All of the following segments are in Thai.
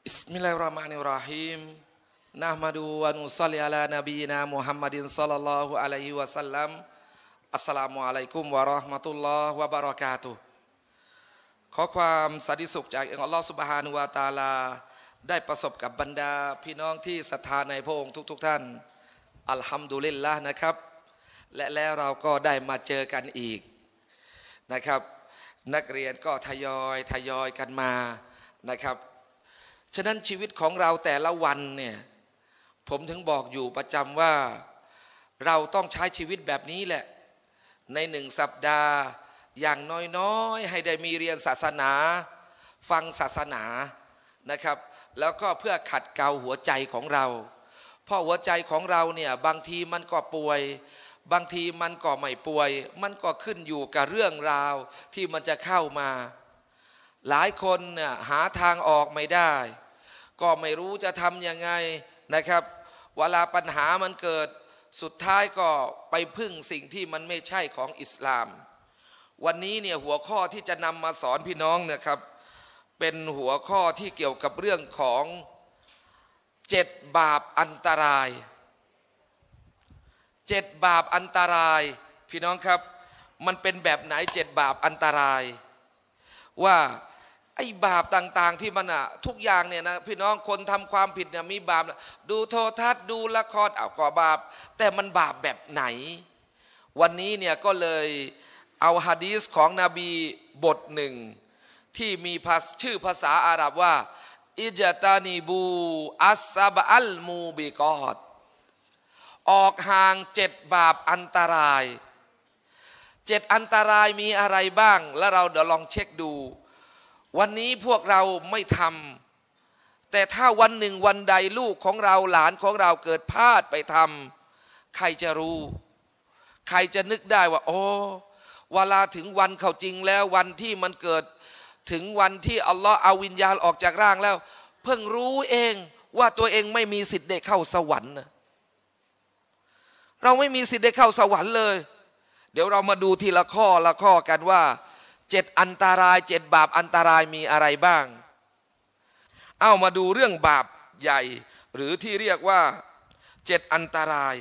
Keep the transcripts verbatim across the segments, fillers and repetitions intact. Bismillahirrahmanirrahim. Nahmadu wa nusalli ala nabiyyina Muhammadin sallallahu alaihi wasallam. Assalamualaikum warahmatullahi wabarakatuh. ขอความสันติสุขจากอัลลอฮฺซุบฮานะฮูวะตะอาลาได้ประสบกับบรรดาพี่น้องที่ศรัทธาในพระองค์ทุกๆท่านอัลฮัมดุลิลละนะครับและแล้วเราก็ได้มาเจอกันอีกนะครับนักเรียนก็ทยอยทยอยกันมานะครับฉะนั้นชีวิตของเราแต่ละวันเนี่ยผมถึงบอกอยู่ประจำว่าเราต้องใช้ชีวิตแบบนี้แหละในหนึ่งสัปดาห์อย่างน้อยๆให้ได้มีเรียนศาสนาฟังศาสนานะครับแล้วก็เพื่อขัดเกลาหัวใจของเราเพราะหัวใจของเราเนี่ยบางทีมันก็ป่วยบางทีมันก็ไม่ป่วยมันก็ขึ้นอยู่กับเรื่องราวที่มันจะเข้ามาหลายคนเนี่ยหาทางออกไม่ได้ก็ไม่รู้จะทำยังไงนะครับเวลาปัญหามันเกิดสุดท้ายก็ไปพึ่งสิ่งที่มันไม่ใช่ของอิสลามวันนี้เนี่ยหัวข้อที่จะนำมาสอนพี่น้องนะครับเป็นหัวข้อที่เกี่ยวกับเรื่องของเจ็ดบาปอันตรายเจ็ดบาปอันตรายพี่น้องครับมันเป็นแบบไหนเจ็ดบาปอันตรายว่าไอ้บาปต่างๆที่มันอะทุกอย่างเนี่ยนะพี่น้องคนทำความผิดเนี่ยมีบาปดูโทรทัศน์ดูละครเอาก่อบาปแต่มันบาปแบบไหนวันนี้เนี่ยก็เลยเอาฮะดีษของนบีบทหนึ่งที่มีชื่อภาษาอาหรับว่าอิจตานีบูอัสซาบอัลมูบิกอดออกห่างเจ็ดบาปอันตรายเจ็ดอันตรายมีอะไรบ้างแล้วเราเดี๋ยวลองเช็คดูวันนี้พวกเราไม่ทำแต่ถ้าวันหนึ่งวันใดลูกของเราหลานของเราเกิดพลาดไปทำใครจะรู้ใครจะนึกได้ว่าโอ้เวลาถึงวันเขาจริงแล้ววันที่มันเกิดถึงวันที่อัลลอฮ์เอาวิญญาณออกจากร่างแล้วเพิ่งรู้เองว่าตัวเองไม่มีสิทธิ์ได้เข้าสวรรค์เราไม่มีสิทธิ์ได้เข้าสวรรค์เลยเดี๋ยวเรามาดูทีละข้อละข้อกันว่าเจ็ดอันตรายเจ็ดบาปอันตรายมีอะไรบ้างเอามาดูเรื่องบาปใหญ่หรือที่เรียกว่าเจ็ดอันตราย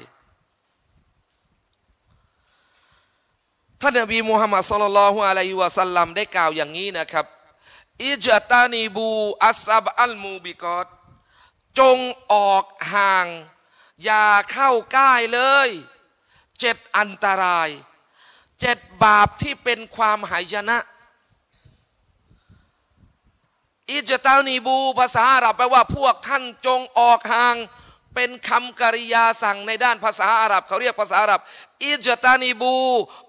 ท่านนบีมุฮัมมัดศ็อลลัลลอฮุอะลัยฮิวะซัลลัมได้กล่าวอย่างนี้นะครับอิจตานีบูอัสบอัลมูบิกอตจงออกห่างอย่าเข้าใกล้เลยเจ็ดอันตรายเจ็ดบาปที่เป็นความหายนะอิจตานีบูภาษาอาหรับแปลว่าพวกท่านจงออกห่างเป็นคำกริยาสั่งในด้านภาษาอาหรับเขาเรียกภาษาอาหรับอิจตานีบู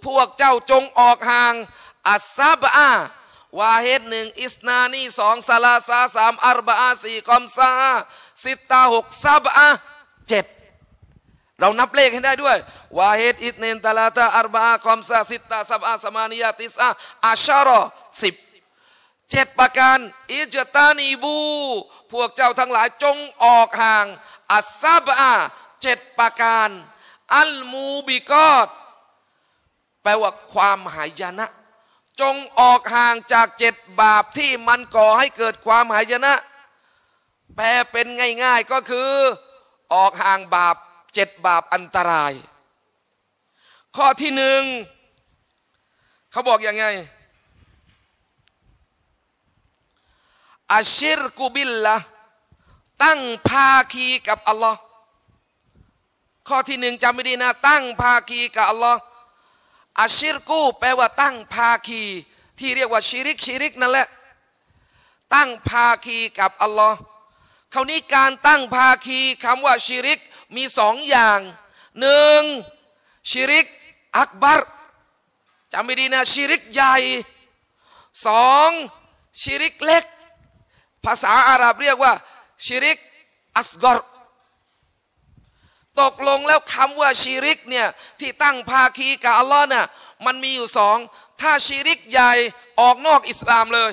พวกเจ้าจงออกห่างอัสซาบะวาเฮดหนึ่งอิสนานีสองซาลาซาสามอัรบะอาสี่คอมซาสิตาหกซาบะเจ็ดเรานับเลขให้ได้ด้วยวาเฮดอิทเนนตาลาตาอัรบะอาคอมซาสิตาซับอาสมานียาติสอาอัชารอสิบเจ็ดประการอิจตานีบูพวกเจ้าทั้งหลายจงออกห่างอัสซาบะเจ็ดประการอัลมูบิกอดแปลว่าความหายนะจงออกห่างจากเจ็ดบาปที่มันก่อให้เกิดความหายนะแปลเป็นง่ายๆก็คือออกห่างบาปเจ็ดบาปอันตรายข้อที่หนึ่งเขาบอกยังไงอัชชิรกุบิลละตั้งภาคีกับอัลลอฮ์ข้อที่หนึ่งจำไม่ดีนะตั้งภาคีกับอัลลอฮ์อัชชิรกูแปลว่าตั้งภาคีที่เรียกว่าชิริกชิริกนั่นแหละตั้งภาคีกับอัลลอฮ์คราวนี้การตั้งภาคีคำว่าชิริกมีสองอย่างหนึ่งชิริกอักบัรจำไม่ดีนะชิริกใหญ่สองชิริกเล็กภาษาอาหรับเรียกว่าชิริกอัสกอรตกลงแล้วคำว่าชิริกเนี่ยที่ตั้งภาคีกับอัลลอฮ์น่ะมันมีอยู่สองถ้าชิริกใหญ่ออกนอกอิสลามเลย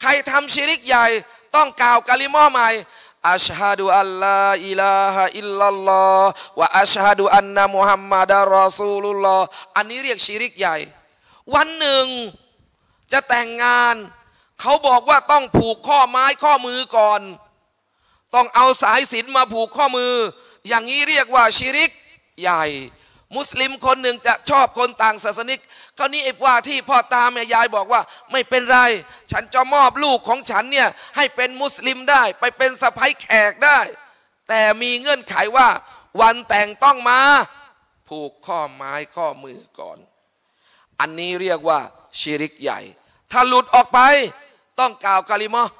ใครทำชิริกใหญ่ต้องกล่าวกะลิมะใหม่อัชฮะดูอัลลอฮ์อิลาฮะอิลลัลลอฮ์วะอัชฮะดูอันนะมุฮัมมัดรอซูลุลลอฮ์อันนี้เรียกชิริกใหญ่วันหนึ่งจะแต่งงาน เขาบอกว่าต้องผูกข้อไม้ข้อมือก่อนต้องเอาสายสิญจน์มาผูกข้อมืออย่างนี้เรียกว่าชิริกใหญ่มุสลิมคนหนึ่งจะชอบคนต่างศาสนิกคราวนี้ไอ้ว่าที่พ่อตาแม่ยายบอกว่าไม่เป็นไรฉันจะมอบลูกของฉันเนี่ยให้เป็นมุสลิมได้ไปเป็นสะใภ้แขกได้แต่มีเงื่อนไขว่าวันแต่งต้องมาผูกข้อไม้ข้อมือก่อนอันนี้เรียกว่าชิริกใหญ่ถ้าหลุดออกไปต้องกล่าวกะลิมะฮ์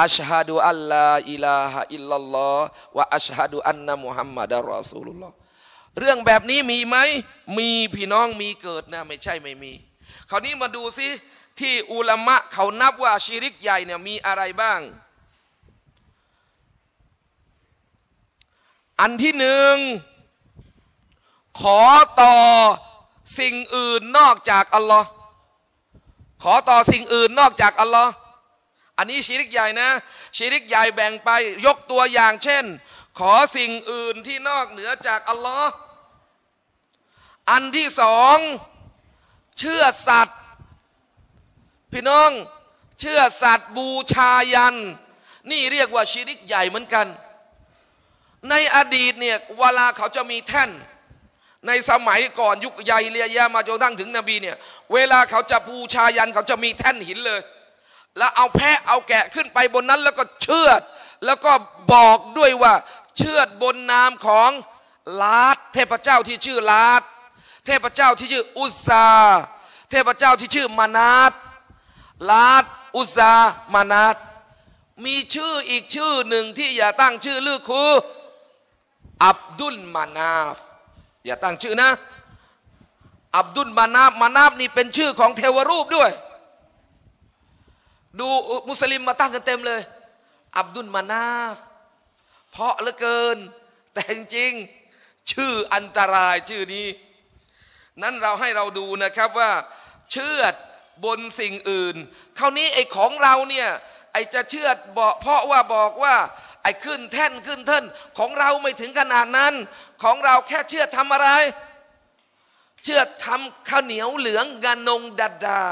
อัชฮะดูอัลลอฮ์อิลาฮะอิลลัลลอฮ์วะอัชฮะดูอันนะมุฮัมมัดอัลรอซูลุลลอฮ์เรื่องแบบนี้มีไหมมีพี่น้องมีเกิดนะไม่ใช่ไม่มีคราวนี้มาดูซิที่อุลามะเขานับว่าชิริกใหญ่เนี่ยมีอะไรบ้างอันที่หนึ่งขอต่อสิ่งอื่นนอกจากอัลลอฮ์ขอต่อสิ่งอื่นนอกจากอัลลอฮ์อันนี้ชิริกใหญ่นะชิริกใหญ่แบ่งไปยกตัวอย่างเช่นขอสิ่งอื่นที่นอกเหนือจากอัลลอฮ์อันที่สองเชื่อสัตว์พี่น้องเชื่อสัตว์บูชายันนี่เรียกว่าชิริกใหญ่เหมือนกันในอดีตเนี่ยเวลาเขาจะมีแท่นในสมัยก่อนยุคยาฮิลียะห์มาจนทั้งถึงนบีเนี่ยเวลาเขาจะบูชายันเขาจะมีแท่นหินเลยแล้วเอาแพะเอาแกะขึ้นไปบนนั้นแล้วก็เชือดแล้วก็บอกด้วยว่าเชือดบนนามของลาตเทพเจ้าที่ชื่อลาตเทพเจ้าที่ชื่ออุซาเทพเจ้าที่ชื่อมานาตลาตอุซามานาตมีชื่ออีกชื่อหนึ่งที่อย่าตั้งชื่อลือคืออับดุลมานาฟอย่าตั้งชื่อนะอับดุลมานาฟมานาฟนี่เป็นชื่อของเทวรูปด้วยดูมุสลิมมาตั้งกันเต็มเลยอับดุลมานาฟเพราะเหลือเกินแต่จริงๆชื่ออันตรายชื่อนี้นั้นเราให้เราดูนะครับว่าเชื่อดบนสิ่งอื่นคราวนี้ไอ้ของเราเนี่ยไอ้จะเชื่อดเพราะว่าบอกว่าไอ้ขึ้นแท่นขึ้นเท่นของเราไม่ถึงขนาดนั้นของเราแค่เชื่อดทำอะไรเชื่อดทำข้าวเหนียวเหลืองงานงดาดา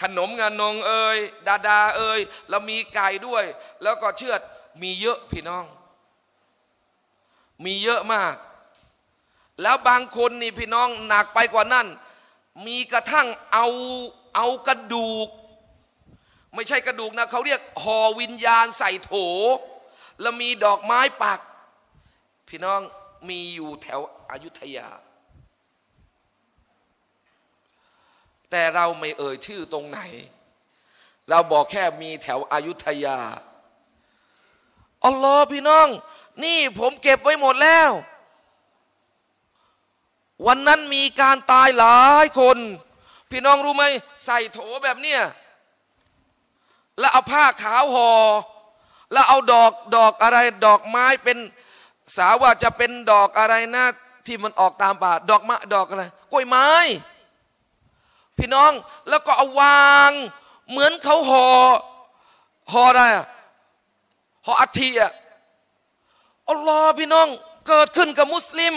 ขนมงานงเอ่ยดาดาเอ่ยแล้วมีไก่ด้วยแล้วก็เชือดมีเยอะพี่น้องมีเยอะมากแล้วบางคนนี่พี่น้องหนักไปกว่านั้นมีกระทั่งเอาเอากระดูกไม่ใช่กระดูกนะเขาเรียกห่อวิญญาณใส่โถแล้วมีดอกไม้ปักพี่น้องมีอยู่แถวอยุธยาแต่เราไม่เอ่ยชื่อตรงไหนเราบอกแค่มีแถวอยุธยาอัลลอฮ์พี่น้องนี่ผมเก็บไว้หมดแล้ววันนั้นมีการตายหลายคนพี่น้องรู้ไหมใส่โถแบบเนี้ยแล้วเอาผ้าขาวห่อแล้วเอาดอกดอกอะไรดอกไม้เป็นสาว่าจะเป็นดอกอะไรนะที่มันออกตามป่าดอกมะดอกอะไรกล้วยไม้พี่น้องแล้วก็เอาวางเหมือนเขาหอ่อห่ออะไรอะห่ออัฐิอะอัลลอฮ์พี่น้องเกิดขึ้นกับมุสลิม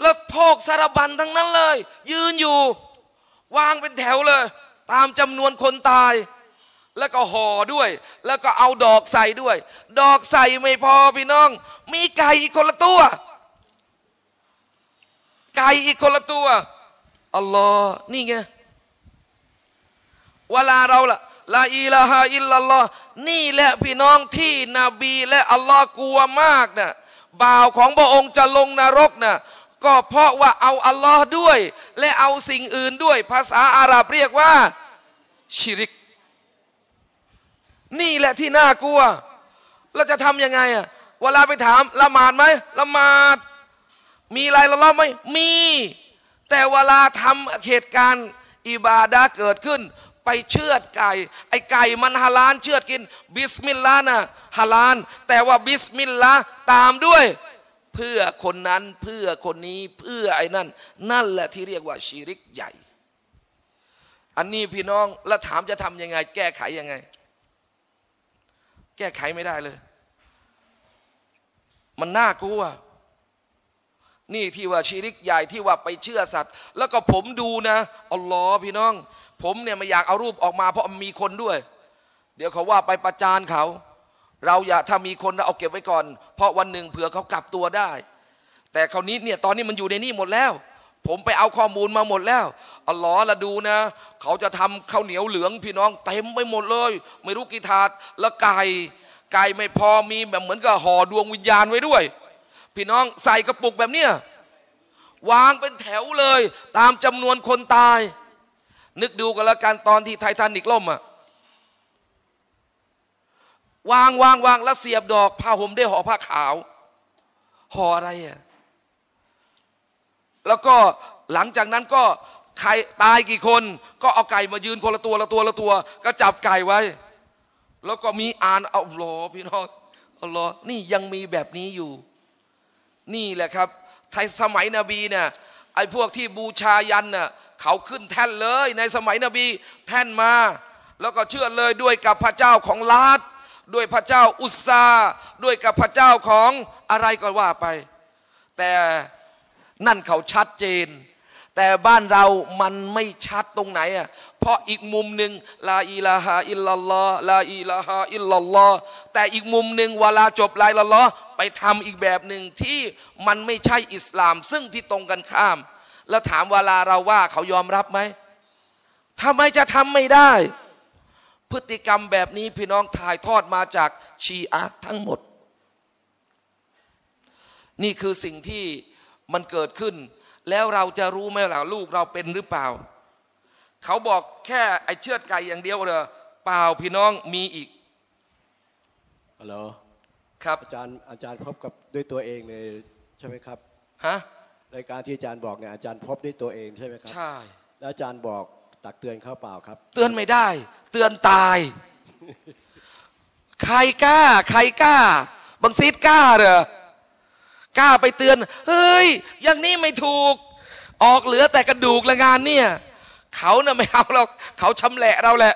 แล้วพอกสารบัญทั้งนั้นเลยยืนอยู่วางเป็นแถวเลยตามจำนวนคนตายแล้วก็ห่อด้วยแล้วก็เอาดอกใส่ด้วยดอกใส่ไม่พอพี่น้องมีไก่อีกคนละตัวไก่อีกคนละตัวอัลลอฮ์นี่ไงเวลาเราละลาอิลาฮะอิลลัลลอฮ์นี่แหละพี่น้องที่นบีและอัลลอฮ์กลัวมากนะบ่าวของพระองค์จะลงนรกนะก็เพราะว่าเอาอัลลอฮ์ด้วยและเอาสิ่งอื่นด้วยภาษาอาหรับเรียกว่าชิริกนี่แหละที่น่ากลัวเราจะทำยังไงอะเวลาไปถามละหมาดไหมละหมาดมีอะไรละล้อไหมมีแต่เวลาทำเหตุการณ์อิบาดะห์เกิดขึ้นไปเชือดไก่ไอไก่มันฮาลาลเชือดกินบิสมิลลาห์นะฮาลาลแต่ว่าบิสมิลลาห์ตามด้วยเพื่อคนนั้นเพื่อคนนี้เพื่อไอ้นั่นนั่นแหละที่เรียกว่าชิริกใหญ่อันนี้พี่น้องแล้วถามจะทำยังไงแก้ไขยังไงแก้ไขไม่ได้เลยมันน่ากลัว นี่ที่ว่าชิริกใหญ่ที่ว่าไปเชื่อสัตว์แล้วก็ผมดูนะอัลลอฮ์พี่น้องผมเนี่ยไม่อยากเอารูปออกมาเพราะมีคนด้วยเดี๋ยวเขาว่าไปประจานเขาเราอย่าถ้ามีคนเราเอาเก็บไว้ก่อนเพราะวันหนึ่งเผื่อเขากลับตัวได้แต่คราวนี้เนี่ยตอนนี้มันอยู่ในนี่หมดแล้วผมไปเอาข้อมูลมาหมดแล้วอัลลอฮ์ละดูนะเขาจะทำข้าวเหนียวเหลืองพี่น้องเต็มไปหมดเลยไม่รู้กี่ถาดและไก่ไก่ไม่พอมีแบบเหมือนกับห่อดวงวิญญาณไว้ด้วยพี่น้องใส่กระปุกแบบเนี้ยวางเป็นแถวเลยตามจำนวนคนตายนึกดูกันละกันตอนที่ไททานิคล่มอะวางวางวางแล้วเสียบดอกผ้าห่มได้ห่อผ้าขาวห่ออะไรอะแล้วก็หลังจากนั้นก็ใครตายกี่คนก็เอาไก่มายืนคนละตัวละตัวละตัวก็จับไก่ไว้แล้วก็มีอ่านเอาหลอพี่น้องเอาหลอนี่ยังมีแบบนี้อยู่นี่แหละครับไทยสมัยนบีเนี่ยไอ้พวกที่บูชายันน่ะเขาขึ้นแท่นเลยในสมัยนบีแท่นมาแล้วก็เชื่อเลยด้วยกับพระเจ้าของลาตด้วยพระเจ้าอุสซาด้วยกับพระเจ้าของอะไรก็ว่าไปแต่นั่นเขาชัดเจนแต่บ้านเรามันไม่ชัดตรงไหนอ่ะเพราะอีกมุมหนึ่งลาอิลาฮะอิลลัลลอฮ์ลาอิลาฮะอิลลัลลอฮ์แต่อีกมุมหนึ่งเวลาจบลาอิลลัลลอฮ์ไปทำอีกแบบหนึ่งที่มันไม่ใช่อิสลามซึ่งที่ตรงกันข้ามแล้วถามเวลาเราว่าเขายอมรับไหมทำไมจะทำไม่ได้พฤติกรรมแบบนี้พี่น้องถ่ายทอดมาจากชีอะห์ทั้งหมดนี่คือสิ่งที่มันเกิดขึ้นแล้วเราจะรู้ไหมล่ะลูกเราเป็นหรือเปล่าเขาบอกแค่ไอเชือดไก่อย่างเดียวเหรอเปล่าพี่น้องมีอีกฮัลโหลครับอาจารย์อาจารย์พบกับด้วยตัวเองเลยใช่ไหมครับฮะรายการที่อาจารย์บอกเนี่ยอาจารย์พบด้วยตัวเองใช่ไหมครับใช่แล้วอาจารย์บอกตักเตือนเข้าเปล่าครับเตือนไม่ได้เตือนตาย ใครกล้าใครกล้าบังซีดกล้าเหรอกล้าไปเตือนเฮ้ยอย่างนี้ไม่ถูกออกเหลือแต่กระดูกละงานเนี่ยเขาเนี่ยไม่เอาเราเขาชำแหละเราแหละ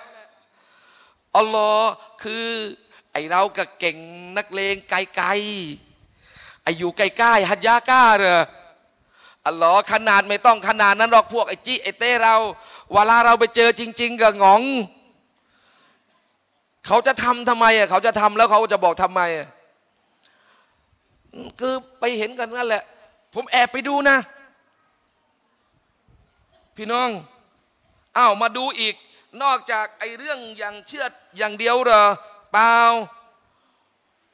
อัลลอฮ์คือไอเราก็เก่งนักเลงไกลๆไออยู่ใกล้ๆฮัจยาก้าเหรออัลลอฮ์ขนาดไม่ต้องขนาดนั้นหรอกพวกไอจีไอเต้เราเวลาเราไปเจอจริงๆก็งงเขาจะทำทำไมอ่ะเขาจะทำแล้วเขาจะบอกทำไมอ่ะคือไปเห็นกันนั่นแหละผมแอบไปดูนะพี่น้องอ้าวมาดูอีกนอกจากไอ้เรื่องอย่างเชื่ออย่างเดียวเหรอเปล่า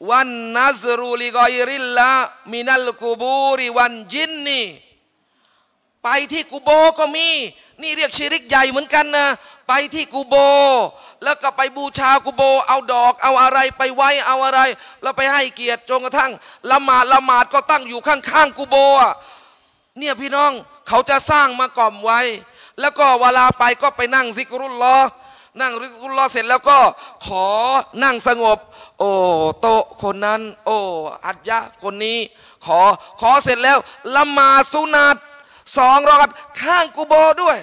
วันนัสรูลิกอยริลละมินัลกูบูริวันจินนีไปที่กูโบก็มีนี่เรียกชิริกใหญ่เหมือนกันนะไปที่กูโบแล้วก็ไปบูชากูโบเอาดอกเอาอะไรไปไว้เอาอะไรแล้วไปให้เกียรติจนกระทั่งละหมาดละหมาดก็ตั้งอยู่ข้างๆกูโบเนี่ยพี่น้องเขาจะสร้างมากล่อมไว้แล้วก็เวลาไปก็ไปนั่งซิกรุลลอฮ์นั่งซิกรุลลอฮ์เสร็จแล้วก็ขอนั่งสงบโอ้โตคนนั้นโอ้อัจยะคนนี้ขอขอเสร็จแล้วละหมาดสุนัตสองรอบข้างกูโบด้วย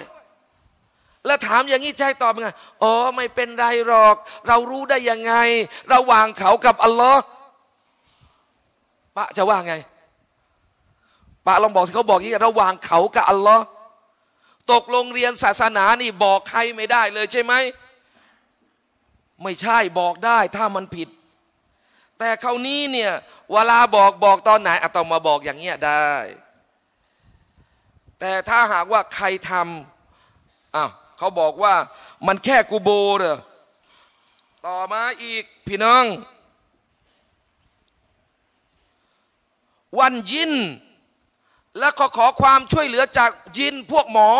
แล้วถามอย่างนี้ใจตอบไงอ๋อไม่เป็นไรหรอกเรารู้ได้ยังไงระหว่างเขากับอัลลอฮ์ปะจะว่าไงปะลองบอกสิเขาบอกงี้ระหว่างเขากับอัลลอฮ์ตกลงเรียนศาสนานี่บอกใครไม่ได้เลยใช่ไหมไม่ใช่บอกได้ถ้ามันผิดแต่คราวนี้เนี่ยเวลาบอกบอกตอนไหนอะต้องมาบอกอย่างเงี้ยได้แต่ถ้าหากว่าใครทำอ้าวเขาบอกว่ามันแค่กูโบเหรอต่อมาอีกพี่น้องวันยินและขอขอความช่วยเหลือจากยินพวกหมอ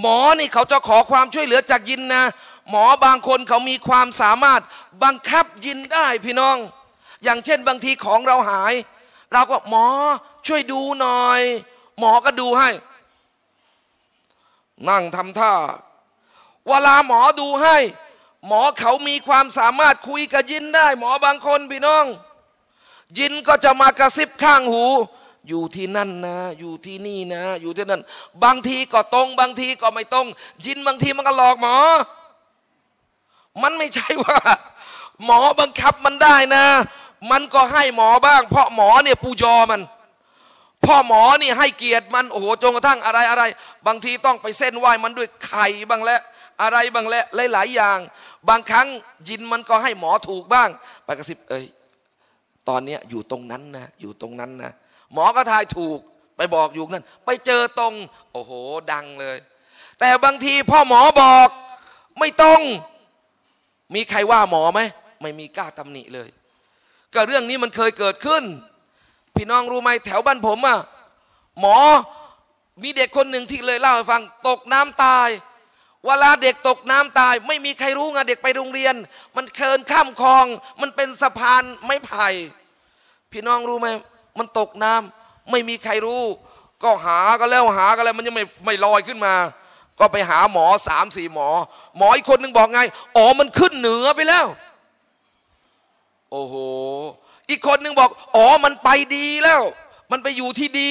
หมอนี่เขาจะขอความช่วยเหลือจากยินนะหมอบางคนเขามีความสามารถบังคับยินได้พี่น้องอย่างเช่นบางทีของเราหายเราก็หมอช่วยดูหน่อยหมอก็ดูให้นั่งทำท่าเวลาหมอดูให้หมอเขามีความสามารถคุยกับยินได้หมอบางคนพี่น้องยินก็จะมากระซิบข้างหูอยู่ที่นั่นนะอยู่ที่นี่นะอยู่ที่นั่นบางทีก็ตรงบางทีก็ไม่ตรงยินบางทีมันก็หลอกหมอมันไม่ใช่ว่าหมอบังคับมันได้นะมันก็ให้หมอบ้างเพราะหมอเนี่ยปูยอมันพ พ่อหมอนี่ให้เกียรติมันโอ้โหจนกระทั่งอะไรอะไรบางทีต้องไปเส้นไหว้มันด้วยไข่บ้างและอะไรบ้างและหลายๆอย่างบางครั้งยินมันก็ให้หมอถูกบ้างไปกระซิบเอ้ยตอนนี้อยู่ตรงนั้นนะอยู่ตรงนั้นนะหมอก็ทายถูกไปบอกอยู่นั่นไปเจอตรงโอ้โหดังเลยแต่บางทีพ่อหมอบอกไม่ตรงมีใครว่าหมอไหมไม่มีกล้าตำหนิเลยก็เรื่องนี้มันเคยเกิดขึ้นพี่น้องรู้ไหมแถวบ้านผมอ่ะหมอมีเด็กคนหนึ่งที่เลยเล่าให้ฟังตกน้ำตายเวลาเด็กตกน้ำตายไม่มีใครรู้ไงเด็กไปโรงเรียนมันเคินข้ามคลองมันเป็นสะพานไม้ไผ่พี่น้องรู้ไหมมันตกน้ำไม่มีใครรู้ก็หาก็แล้วหาก็แล้วมันยังไม่ไม่ลอยขึ้นมาก็ไปหาหมอสามสี่หมอหมออีกคนหนึ่งบอกไงอ๋อมันขึ้นเหนือไปแล้วโอ้โหอีกคนหนึ่งบอกอ๋อมันไปดีแล้วมันไปอยู่ที่ดี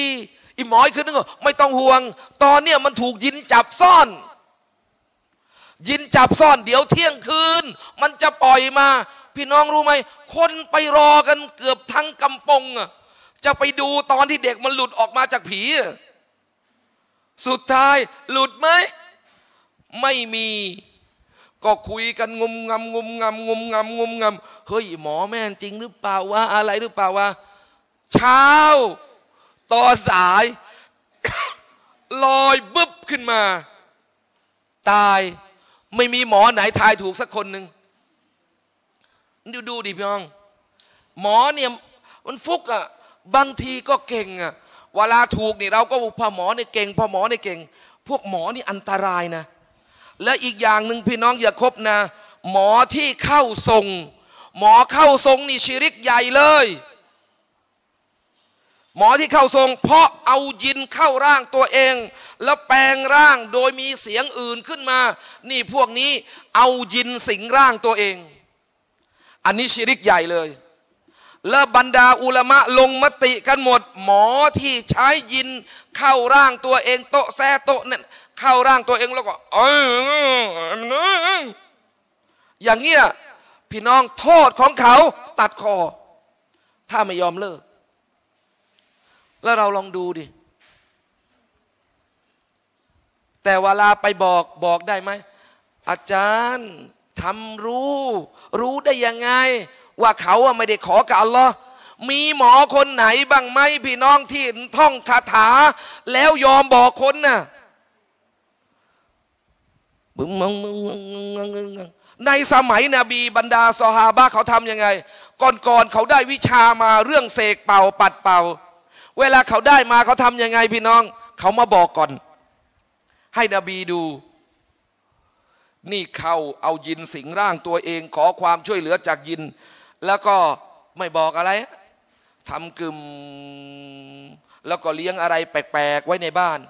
อีหมออีกคนหนึ่งไม่ต้องห่วงตอนเนี้ยมันถูกยินจับซ่อนยินจับซ่อนเดี๋ยวเที่ยงคืนมันจะปล่อยมาพี่น้องรู้ไหมคนไปรอกันเกือบทั้งกำปงอ่ะจะไปดูตอนที่เด็กมันหลุดออกมาจากผีสุดท้ายหลุดไหมไม่มีก็คุยกันงมงำงมงำงมงำงมงำเฮ้ยหมอแม่นจริงหรือเปล่าวะอะไรหรือเปล่าวะเช้าต่อสาย ลอยบึ๊บขึ้นมาตายไม่มีหมอไหนทายถูกสักคนหนึ่งดูดูดิพี่น้องหมอเนี่ยมันฟุกอ่ะบางทีก็เก่งอ่ะเวลาถูกนี่เราก็พ่อหมอเนี่ยเก่งพ่อหมอเนี่ยเก่งพวกหมอนี่อันตรายนะและอีกอย่างหนึ่งพี่น้องอย่าคบนะหมอที่เข้าทรงหมอเข้าทรงนี่ชิริกใหญ่เลยหมอที่เข้าทรงเพราะเอายินเข้าร่างตัวเองแล้วแปลงร่างโดยมีเสียงอื่นขึ้นมานี่พวกนี้เอายินสิงร่างตัวเองอันนี้ชิริกใหญ่เลยและบรรดาอุลามะลงมติกันหมดหมอที่ใช้ยินเข้าร่างตัวเองโตแซโตเนี่ยเข้าร่างตัวเองแล้วก็อย่างเงี้ยพี่น้องโทษของเขาตัดคอถ้าไม่ยอมเลิกแล้วเราลองดูดิแต่เวลาไปบอกบอกได้ไหมอาจารย์ทำรู้รู้ได้ยังไงว่าเขาไม่ได้ขอกับอัลลอฮ์มีหมอคนไหนบ้างไหมพี่น้องที่ท่องคาถาแล้วยอมบอกคนน่ะในสมัยนบีบรรดาซอฮาบะเขาทำยังไงก่อนๆเขาได้วิชามาเรื่องเสกเป่าปัดเป่าเวลาเขาได้มาเขาทำยังไงพี่น้องเขามาบอกก่อนให้นบีดูนี่เขาเอายินสิงร่างตัวเองขอความช่วยเหลือจากยินแล้วก็ไม่บอกอะไรทำกึมแล้วก็เลี้ยงอะไรแปลกๆไว้ในบ้าน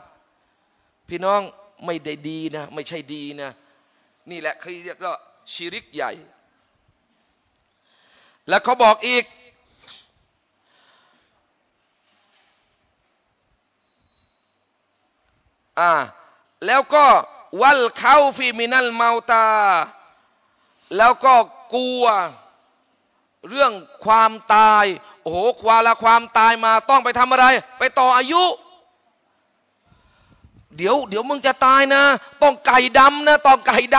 พี่น้องไม่ได้ดีนะไม่ใช่ดีนะนี่แหละคือเรียกว่าชิริกใหญ่แล้วเขาบอกอีกอ่าแล้วก็วัลเขาฟีมินัลเมาตาแล้วก็กลัวเรื่องความตายโอ้โหกว่าละความตายมาต้องไปทำอะไรไปต่ออายุเดี๋ยวเดี๋ยวมึงจะตายนะต้องไก่ดำนะต้องไก่ด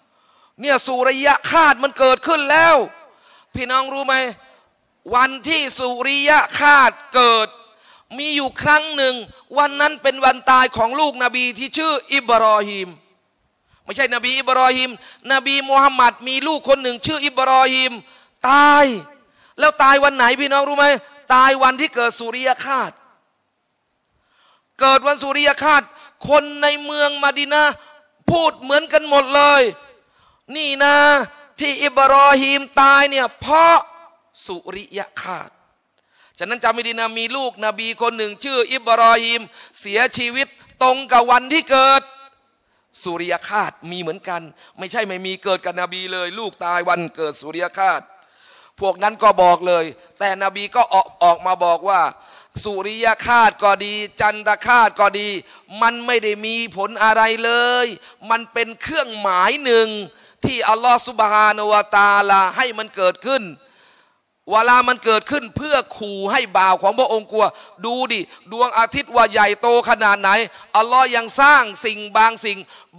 ำเนี่ยสุริยะคาตมันเกิดขึ้นแล้วพี่น้องรู้ไหมวันที่สุริยะคาตเกิดมีอยู่ครั้งหนึ่งวันนั้นเป็นวันตายของลูกนบีที่ชื่ออิบรอฮิมไม่ใช่นบีอิบรอฮิมนบีมุฮัมมัดมีลูกคนหนึ่งชื่ออิบรอฮิมตายแล้วตายวันไหนพี่น้องรู้ไหมตายวันที่เกิดสุริยคาตเกิดวันสุริยคาตคนในเมืองมะดีนะห์พูดเหมือนกันหมดเลยนี่นะที่อิบรอฮิมตายเนี่ยเพราะสุริยคาตฉะนั้นจำไม่ดีนะมีลูกนบีคนหนึ่งชื่ออิบรอฮิมเสียชีวิตตรงกับวันที่เกิดสุริยคาตมีเหมือนกันไม่ใช่ไม่มีเกิดกับนบีเลยลูกตายวันเกิดสุริยคาตพวกนั้นก็บอกเลยแต่นบีก็ออกออกมาบอกว่าสุริยคาตก็ดีจันทคาตก็ดีมันไม่ได้มีผลอะไรเลยมันเป็นเครื่องหมายหนึ่งที่อัลลอฮฺซุบฮานะฮูวะตะอาลาให้มันเกิดขึ้น เวลามันเกิดขึ้นเพื่อขู่ให้บ่าวของพระองค์กลัวดูดิดวงอาทิตย์ว่าใหญ่โตขนาดไหนอัลลอฮ์ยังสร้างสิ่งบางสิ่ง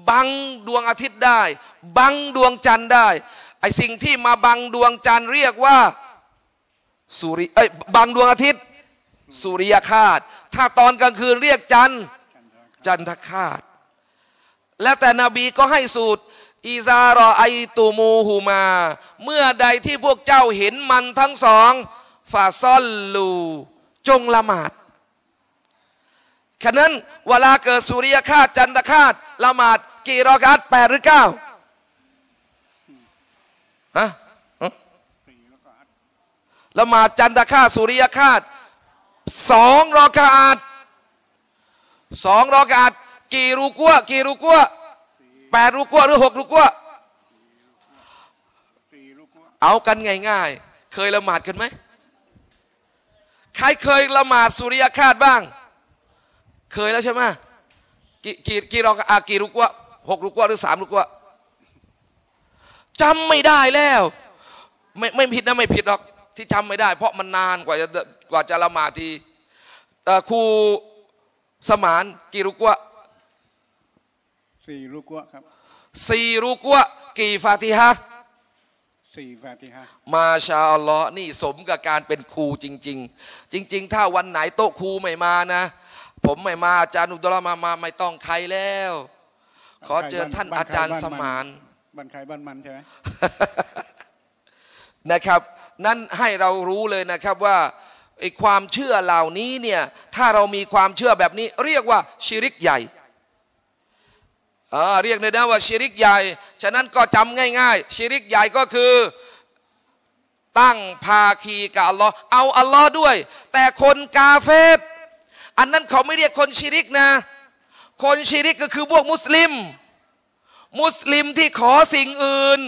บังดวงอาทิตย์ได้บังดวงจันทร์ได้ไอสิ่งที่มาบังดวงจันทร์เรียกว่าสุริเอ้ยบังดวงอาทิตย์สุริยคาตถ้าตอนกลางคืนเรียกจันทร์จันทคาตและแต่นบีก็ให้สูตรอิซารอไอตูมูฮูมาเมื่อใดที่พวกเจ้าเห็นมันทั้งสองฟาซอลลูจงละหมาดฉะนั้นเวลาเกิดสุริยคาตจันทคาตละหมาดกี่รอกาตแปดหรือเก้าฮะละหมาดจันทคาตสุริยคาตสองรอกาตสองรอกาตกี่รูกัวกี่รูกัวแปดรูกัวหรือหกรูกัวเอากันง่ายๆเคยละหมาดกันไหมใครเคยละหมาดสุริยคาตบ้างเคยแล้วใช่ไหมกี่กี่กี่รอกาตกี่รูกัวหกรูกัวหรือสามรูกัวจำไม่ได้แล้วไม่ไม่ผิดนะไม่ผิดหรอกที่จำไม่ได้เพราะมันนานกว่าจะกว่าจะละหมาดทีครูสมานกี่รูกัวสี่รูกัวครับสี่รูกัวกี่ฟาติฮะสี่ฟาติฮะมาชาอัลลอฮ์นี่สมกับการเป็นครูจริงๆจริงๆถ้าวันไหนโต๊ะครูไม่มานะผมไม่มาอาจารย์อุดรมามาไม่ต้องใครแล้วขอเจอท่านอาจารย์สมานบ้านใครบ้านมันใช่ไหม นะครับนั่นให้เรารู้เลยนะครับว่าไอ้ความเชื่อเหล่านี้เนี่ยถ้าเรามีความเชื่อแบบนี้เรียกว่าชิริกใหญ่อ่าเรียกเลยนะว่าชิริกใหญ่ฉะนั้นก็จำง่ายๆชิริกใหญ่ก็คือตั้งภาคีกับอัลลอฮ์เอาอัลลอฮ์ด้วยแต่คนกาเฟรอันนั้นเขาไม่เรียกคนชิริกนะคนชิริกก็คือพวกมุสลิมมุสลิมที่ขอสิ่งอื่น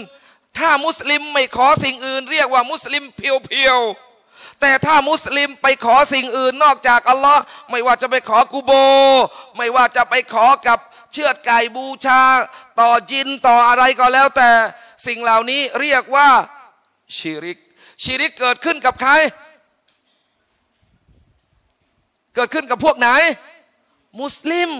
ถ้ามุสลิมไม่ขอสิ่งอื่นเรียกว่ามุสลิมเพียวๆแต่ถ้ามุสลิมไปขอสิ่งอื่นนอกจากอัลลอฮ์ไม่ว่าจะไปขอกูโบไม่ว่าจะไปขอกับเชือดไก่บูชาต่อจินต่ออะไรก็แล้วแต่สิ่งเหล่านี้เรียกว่าชิริกชิริกเกิดขึ้นกับใครเกิดขึ้นกับพวกไหนมุสลิม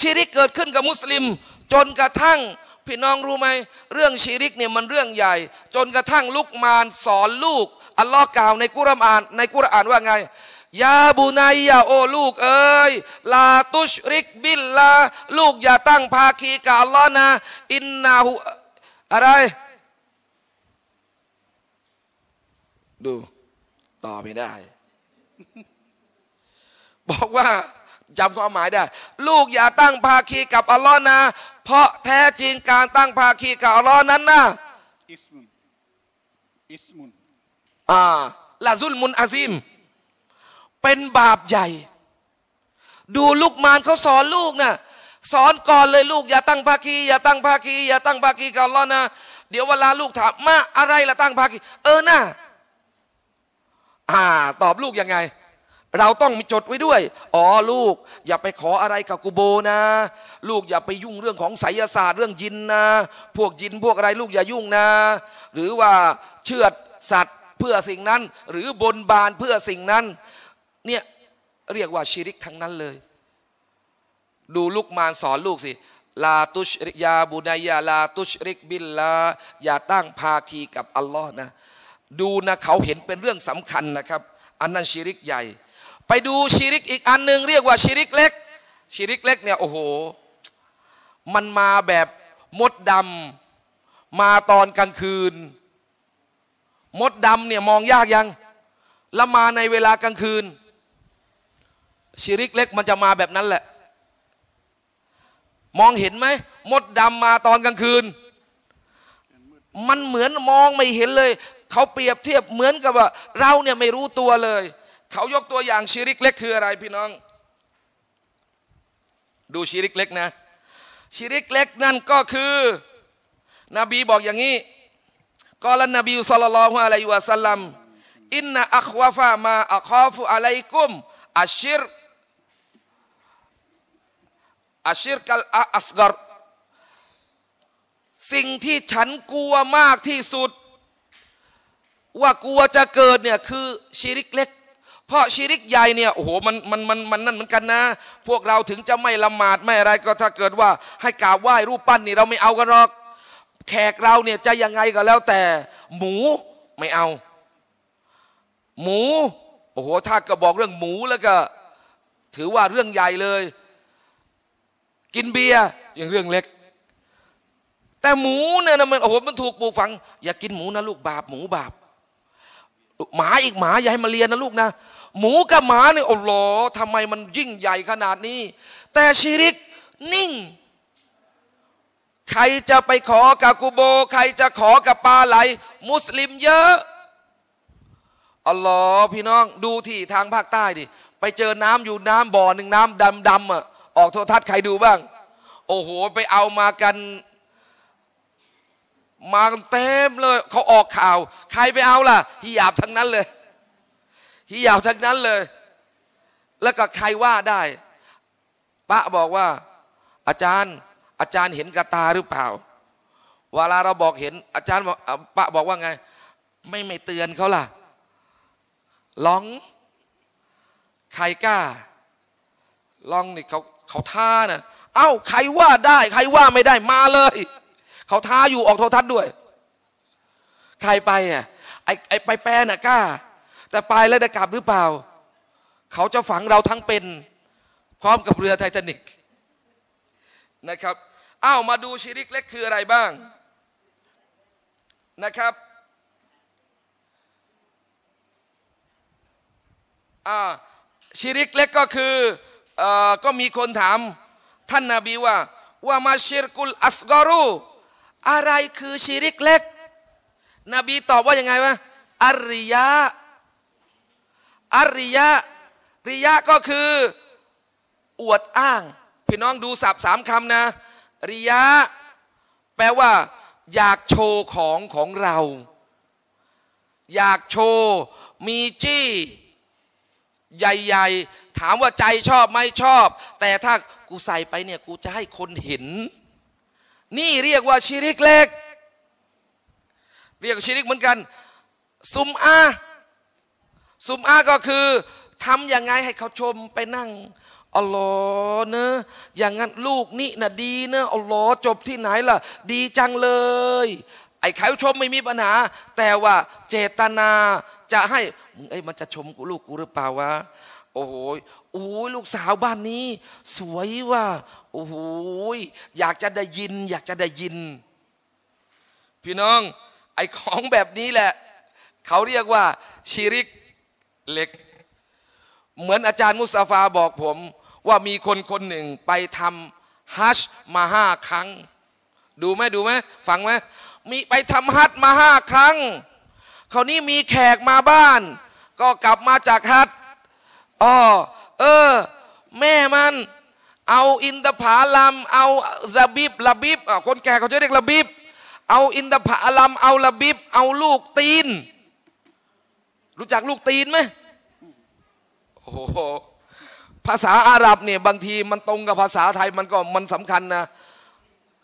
ชิริกเกิดขึ้นกับมุสลิมจนกระทั่งพี่น้องรู้ไหมเรื่องชิริกเนี่ยมันเรื่องใหญ่จนกระทั่งลุกมานสอนลูกอัลลอฮ์กล่าวในกุรอานในกุรอานว่าไงยาบุนัยยาโอลูกเอ้ยลาตุชริกบิลลาลูกอย่าตั้งภาคีกับอัลลอฮ์นะอินนาหูอะไรดูต่อไม่ได้ บอกว่าจำความหมายได้ลูกอย่าตั้งภาคีกับอัลลอฮ์นะเพราะแท้จริงการตั้งภาคีกับอัลลอฮ์นั้นนะอิสมุนอิสมุนอ่าละซุลมุนอาซิมเป็นบาปใหญ่ดูลูกมานเขาสอนลูกนะสอนก่อนเลยลูกอย่าตั้งภาคีอย่าตั้งภาคีอย่าตั้งภาคีกับอัลลอฮ์นะเดี๋ยวเวลาลูกถามมาอะไรละตั้งภาคีเออนะอ่าตอบลูกยังไงเราต้องมีจดไว้ด้วยอ๋อลูกอย่าไปขออะไรกับกูโบนะลูกอย่าไปยุ่งเรื่องของไสยศาสตร์เรื่องยินนะพวกยินพวกอะไรลูกอย่ายุ่งนะหรือว่าเชือดสัตว์เพื่อสิ่งนั้นหรือบนบานเพื่อสิ่งนั้นเนี่ยเรียกว่าชิริกทั้งนั้นเลยดูลูกมารสอนลูกสิลาตุชริยาบุนัยยาลาตุชริกบิลลาอย่าตั้งภาคีกับอัลลอฮ์นะดูนะเขาเห็นเป็นเรื่องสำคัญนะครับอันนั้นชิริกใหญ่ไปดูชิริกอีกอันหนึ่งเรียกว่าชิริกเล็กชิริกเล็กเนี่ยโอ้โหมันมาแบบมดดำมาตอนกลางคืนมดดำเนี่ยมองยากยังแล้วมาในเวลากลางคืนชิริกเล็กมันจะมาแบบนั้นแหละมองเห็นไหมมดดำมาตอนกลางคืนมันเหมือนมองไม่เห็นเลยเขาเปรียบเทียบเหมือนกับว่าเราเนี่ยไม่รู้ตัวเลยเขายกตัวอย่างชิริกเล็กคืออะไรพี่น้องดูชิริกเล็กนะชิริกเล็กนั่นก็คือนบีบอกอย่างนี้กอลันนบีศ็อลลัลลอฮุอะลัยฮิวะซัลลัมอินนะอัควะฟะมาอัคอฟุอะลัยกุมอัชชิรอัชชิรกัลอัศกอรสิ่งที่ฉันกลัวมากที่สุด ว่ากลัวจะเกิดเนี่ยคือชิริกเล็กเพราะชิริกใหญ่เนี่ยโอ้โหมันมันมันมันนั่นเหมือนกันนะพวกเราถึงจะไม่ละหมาดไม่อะไรก็ถ้าเกิดว่าให้กราบไหว้รูปปั้นนี่เราไม่เอากันหรอกแขกเราเนี่ยจะยังไงก็แล้วแต่หมูไม่เอาหมูโอ้โหถ้าก็บอกเรื่องหมูแล้วก็ถือว่าเรื่องใหญ่เลยกินเบียร์อย่างเรื่องเล็กแต่หมูเนี่ยมันโอ้โหมันถูกปลูกฝังอย่ากินหมูนะลูกบาปหมูบาปหมาอีกหมาอย่าให้มาเรียนนะลูกนะหมูกับหมาเนี่ยโอ้โหทำไมมันยิ่งใหญ่ขนาดนี้แต่ชิริกนิ่งใครจะไปขอกับกูโบใครจะขอกับปลาไหลมุสลิมเยอะอัลลอฮ์พี่น้องดูที่ทางภาคใต้ดิไปเจอน้ำอยู่น้ำบ่อหนึ่งน้ำดำดำอ่ะออกโทรทัศน์ใครดูบ้างโอ้โหไปเอามากันมากันเต็มเลยเขาออกข่าวใครไปเอาล่ะฮิญาบทั้งนั้นเลยฮิญาบทั้งนั้นเลยแล้วก็ใครว่าได้พระบอกว่าอาจารย์อาจารย์เห็นกระตาหรือเปล่าเวลาเราบอกเห็นอาจารย์บอกพระบอกว่าไงไม่ไม่เตือนเขาล่ะลองใครกล้าลองนี่เขาเขาท้านะเอ้าใครว่าได้ใครว่าไม่ได้มาเลยเขาท้าอยู่ออกโทรทัศน์ด้วยใครไปอ่ะไอไอไปแปรน่ะกล้าแต่ไปแล้วได้กลับหรือเปล่าเขาจะฝังเราทั้งเป็นพร้อมกับเรือไททานิกนะครับเอ้ามาดูชิริกเล็กคืออะไรบ้างนะครับอ่าชิริกเล็กก็คือเอ่อก็มีคนถามท่านนบีว่าว่ามาชิรกุลอัสกอรูอะไรคือชิริกเล็กนบีตอบว่ายังไงวะอัรริยะอัรริยะริยะก็คืออวดอ้างพี่น้องดูศัพท์สามคำนะริยะแปลว่าอยากโชว์ของของเราอยากโชว์มีจี้ใหญ่ๆถามว่าใจชอบไหมชอบแต่ถ้ากูใส่ไปเนี่ยกูจะให้คนเห็นนี่เรียกว่าชิริกเล็กเรียกชิริกเหมือนกันซุมอาซุมอาก็คือทำยังไงให้เขาชมไปนั่งอัลลอฮ์เนอะอย่างนั้นลูกนี่นะดีเนอะอัลลอฮ์จบที่ไหนล่ะดีจังเลยไอ้ใครชมไม่มีปัญหาแต่ว่าเจตนาจะให้มึงไอ้มันจะชมกูลูกกูหรือเปล่าวะโอ้โหโอ้ยลูกสาวบ้านนี้สวยว่ะโอ้โหอยากจะได้ยินอยากจะได้ยินพี่น้องไอ้ของแบบนี้แหละเขาเรียกว่าชิริกเล็กเหมือนอาจารย์มุสตาฟาบอกผมว่ามีคนคนหนึ่งไปทำฮัจญ์มาห้าครั้งดูไหมดูไหมฟังไหมมีไปทำฮัจญ์มาห้าครั้งคราวนี้มีแขกมาบ้านก็กลับมาจากฮัจญ์อ๋อเออแม่มันเอาอินทผลัมเอาระบิบระบิบคนแก่เขาจะเรียกระบิบเอาอินทผลัมเอาระบิบเอาลูกตีนรู้จักลูกตีนไหมโอ้โหภาษาอาหรับเนี่ยบางทีมันตรงกับภาษาไทยมันก็มันสำคัญนะ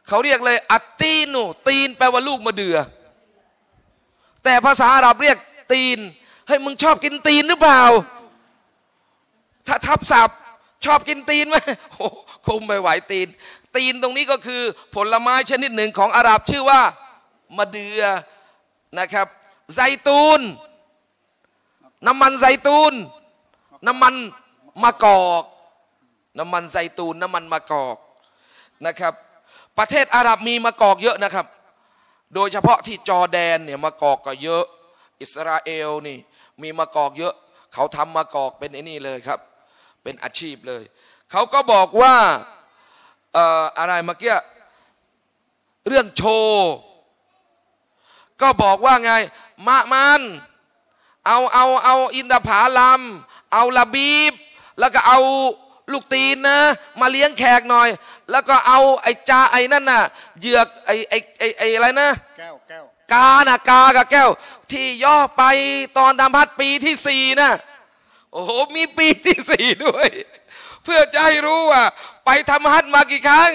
เขาเรียกเลยอัตตีนูตีนแปลว่าลูกมะเดื่อแต่ภาษาอาหรับเรียกตีนเฮ้ยมึงชอบกินตีนหรือเปล่าถ้าทับศัพท์ชอบกินตีนไหมโอ้คงไม่ไหวตีนตีนตรงนี้ก็คือผลไม้ชนิดหนึ่งของอาหรับชื่อว่ามะเดื่อนะครับไซตูนน้ำมันไซตูนน้ำมันมะกอกน้ำมันไซตูนน้ำมันมะกอกนะครับประเทศอาหรับมีมะกอกเยอะนะครับโดยเฉพาะที่จอร์แดนเนี่ยมะกอกก็เยอะอิสราเอลนี่มีมะกอกเยอะเขาทำมะกอกเป็นไอ้นี่เลยครับเป็นอาชีพเลยเขาก็บอกว่าเอ่ออะไรเมื่อกี้เรื่องโชว์ก็บอกว่าไงมะมันเอาเอาเอาอินทผลัมเอาระบีบแล้วก็เอาลูกตีนนะมาเลี้ยงแขกหน่อยแล้วก็เอาไอ้จ่าไอ้นั่นน่ะเหยือกไอ้ไอ้ไอ้ไอ้อะไรนะแก้วแก้วกาน่ะกากับแก้วที่ย่อไปตอนทำพัดปีที่สี่นะโอ้โหมีปีที่สี่ด้วยเพื่อจะให้รู้ว่าไปทำฮัจญ์มากี่ครั้ง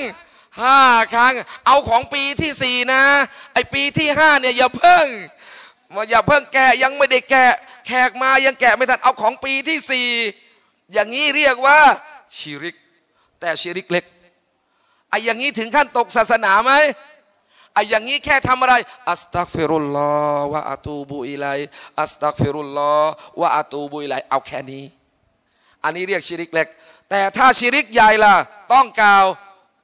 ห้าครั้งเอาของปีที่สี่นะไอปีที่ห้าเนี่ยอย่าเพิ่ง มาอย่าเพิ่งแกะยังไม่ได้แกะแขกมายังแกะไม่ทันเอาของปีที่สี่อย่างนี้เรียกว่าชิริกแต่ชิริกเล็กไอ้อย่างนี้ถึงขั้นตกศาสนาไหมไอ้อย่างนี้แค่ทำอะไรอัสตัฆฟิรุลลอฮ์วะอะตูบุอิลัยอัสตัฆฟิรุลลอฮ์วะอะตูบุอิลัยเอาแค่นี้อันนี้เรียกชิริกเล็กแต่ถ้าชิริกใหญ่ล่ะต้องกล่าว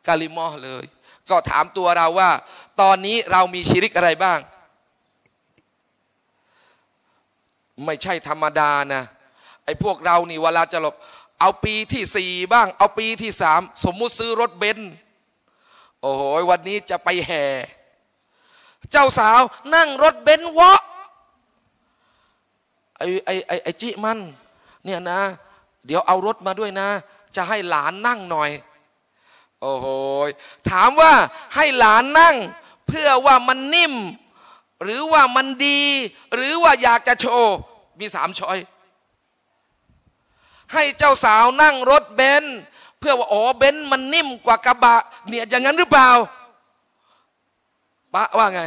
กะลิมะฮ์เลยก็ถามตัวเราว่าตอนนี้เรามีชิริกอะไรบ้างไม่ใช่ธรรมดานะไอ้พวกเรานี่เวลาจะหลบเอาปีที่สี่บ้างเอาปีที่สามสมมุติซื้อรถเบนซ์โอ้โหวันนี้จะไปแห่เจ้าสาวนั่งรถเบนซ์วะไอ้ไอ้ไอ้ไอ้จิมันเนี่ยนะเดี๋ยวเอารถมาด้วยนะจะให้หลานนั่งหน่อยโอ้โหถามว่าให้หลานนั่งเพื่อว่ามันนิ่มหรือว่ามันดีหรือว่าอยากจะโชว์มีสามช้อยให้เจ้าสาวนั่งรถเบนซ์เพื่อว่าอ๋อเบนซ์มันนิ่มกว่ากระบะเนี่ยอย่างนั้นหรือเปล่าปะว่าไง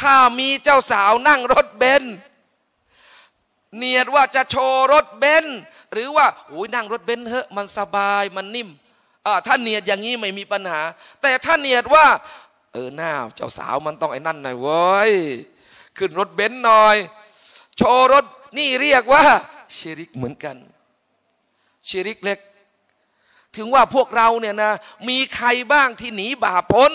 ถ้ามีเจ้าสาวนั่งรถเบนซ์เนียดว่าจะโชว์รถเบนซ์หรือว่าโอ้ยนั่งรถเบนซ์เถอะมันสบายมันนิ่มอ่าถ้าเนียดอย่างนี้ไม่มีปัญหาแต่ถ้าเนียดว่าเออหน้าเจ้าสาวมันต้องไอ้นั่นหน่อยเว้ยขึ้นรถเบนซ์หน่อยโชว์รถนี่เรียกว่าชิริกเหมือนกันชิริกเล็กถึงว่าพวกเราเนี่ยนะมีใครบ้างที่หนีบาปพ้น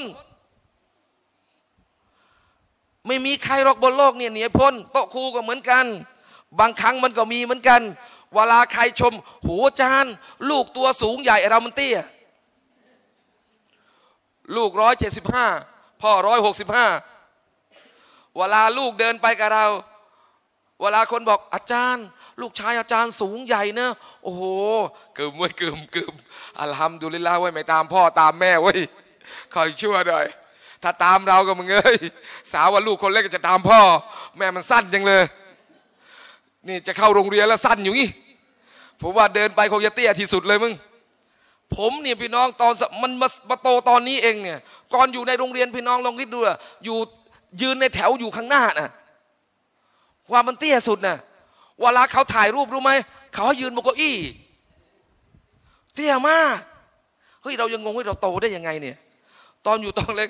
ไม่มีใครหรอกบนโลกเนี่ยหนีพ้นโต๊ะครูก็เหมือนกันบางครั้งมันก็มีเหมือนกันเวลาใครชมโหอาจารย์ลูกตัวสูงใหญ่เรามันเตี้ยลูกร้อยเจ็ดสิบห้าพ่อร้อยหกสิบห้าเวลาลูกเดินไปกับเราเวลาคนบอกอาจารย์ลูกชายอาจารย์สูงใหญ่เนอะโอ้โหเกิมเว้ยเกิมเกิมอัลฮัมดุลิลลาห์เว้ยไม่ตามพ่อตามแม่เว้ยคอยชั่วหน่อยถ้าตามเราก็มึงเอ้ยสาวว่าลูกคนเล็กจะตามพ่อแม่มันสั้นจังเลยนี่จะเข้าโรงเรียนแล้วสั้นอยู่งี้ผมว่าเดินไปคงจะเตี้ยที่สุดเลยมึงผมเนี่ยพี่น้องตอนมันมาโตตอนนี้เองเนี่ยก่อนอยู่ในโรงเรียนพี่น้องลองคิดดูอะอยู่ยืนในแถวอยู่ข้างหน้าน่ะว่ามันเตี้ยสุดน่ะเวลาเขาถ่ายรูปรู้ไหมเขาให้ยืนบนเก้าอี้เตี้ยมากเฮ้ยเรายังงงว่าเราโตได้ยังไงเนี่ยตอนอยู่ตอนเล็ก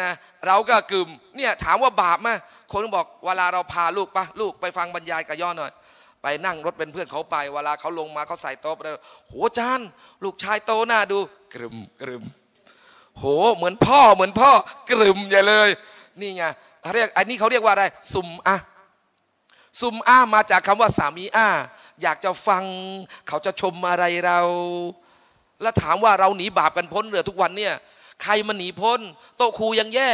นะเราก็กึมเนี่ยถามว่าบาปไหมคนบอกเวลาเราพาลูกปะลูกไปฟังบรรยายกับย่อหน่อยไปนั่งรถเป็นเพื่อนเขาไปเวลาเขาลงมาเขาใส่โต๊ะแล้วโหจานลูกชายโตหน้าดูกรึมกรึมโหเหมือนพ่อเหมือนพ่อกรึมใหญ่เลยนี่ไงเรียกอันนี้เขาเรียกว่าอะไรซุมอะซุมอามาจากคำว่าสามีอาอยากจะฟังเขาจะชมอะไรเราแล้วถามว่าเราหนีบาปกันพ้นเหลือทุกวันเนี่ยใครมันหนีพ้นโต๊ะครูยังแย่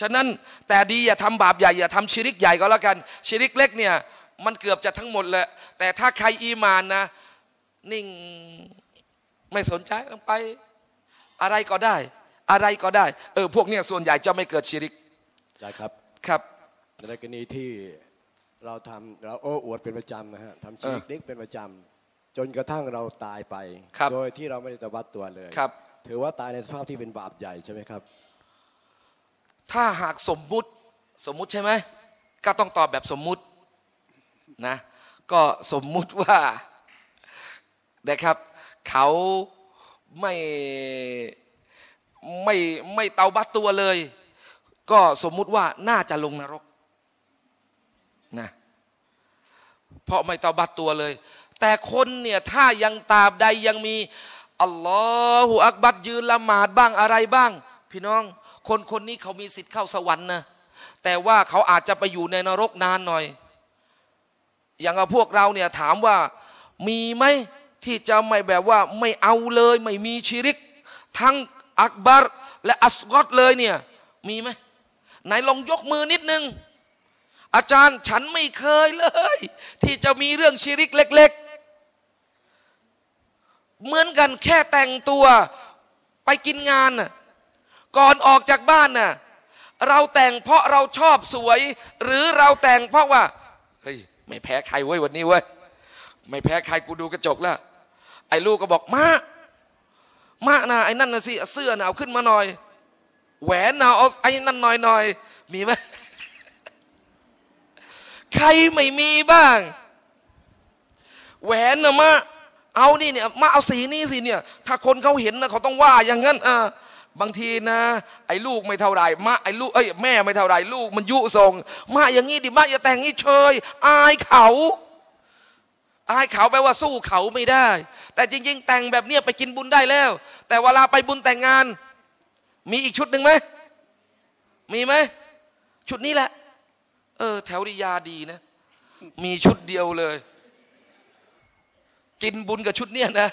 ฉะนั้นแต่ดีอย่าทำบาปใหญ่อย่าทำชิริกใหญ่ก็แล้วกันชิริกเล็กเนี่ยมันเกือบจะทั้งหมดแหละแต่ถ้าใครอีมานนะนิ่งไม่สนใจลงไปอะไรก็ได้อะไรก็ได้เออพวกเนี้ยส่วนใหญ่จะไม่เกิดชิริกใช่ครับครับในกรณีที่เราทำเราโอ้อวดเป็นประจำนะฮะทำชีริกเล็กเป็นประจำจนกระทั่งเราตายไปโดยที่เราไม่ได้ตะวัดตัวเลยถือว่าตายในสภาพที่เป็นบาปใหญ่ใช่ไหมครับถ้าหากสมมุติสมมุติใช่ไหมก็ต้องตอบแบบสมมุตินะก็สมมุติว่านะครับเขาไม่ไม่ไม่ตะวัดตัวเลยก็สมมุติว่าน่าจะลงนรกนะเพราะไม่ตอบัดตัวเลยแต่คนเนี่ยถ้ายังตาบใดยังมีอัลลอฮฺอักบัรยืนละหมาดบ้างอะไรบ้างพี่น้องคนคนนี้เขามีสิทธิ์เข้าสวรรค์นะแต่ว่าเขาอาจจะไปอยู่ในนรกนานหน่อยอย่างพวกเราเนี่ยถามว่ามีไหมที่จะไม่แบบว่าไม่เอาเลยไม่มีชิริกทั้งอักบัรและอัสกอตเลยเนี่ยมีไหมไหนลองยกมือนิดนึงอาจารย์ฉันไม่เคยเลยที่จะมีเรื่องชิริกเล็กๆเหมือนกันแค่แต่งตัวไปกินงานน่ะก่อนออกจากบ้านน่ะเราแต่งเพราะเราชอบสวยหรือเราแต่งเพราะว่าเฮ้ยไม่แพ้ใครเว้ยวันนี้เว้ยไม่แพ้ใครกูดูกระจกแล้วไอ้ลูกก็บอกมามานะไอ้นั่นนะสิเสื้อหนาวขึ้นมาหน่อยแหวนหนาวไอ้นั่นหน่อยหน่อยมีไหม ใครไม่มีบ้างแหวนนะมะเอานี่เนี่ยมาเอาสีนี้สิเนี่ยถ้าคนเขาเห็นนะเขาต้องว่าอย่างนั้นอ่ะบางทีนะไอ้ลูกไม่เท่าไรมาไอ้ลูกเอ้ยแม่ไม่เท่าไรลูกมันยุส่งมาอย่างงี้ดิมาอย่าแต่งงี้เฉยอายเขาอายเขาแปลว่าสู้เขาไม่ได้แต่จริงๆแต่งแบบเนี้ยไปกินบุญได้แล้วแต่เวลาไปบุญแต่งงานมีอีกชุดหนึ่งไหมมีไหมชุดนี้แหละเออแถวริยาดีนะมีชุดเดียวเลยกินบุญกับชุดเนี้ยนะ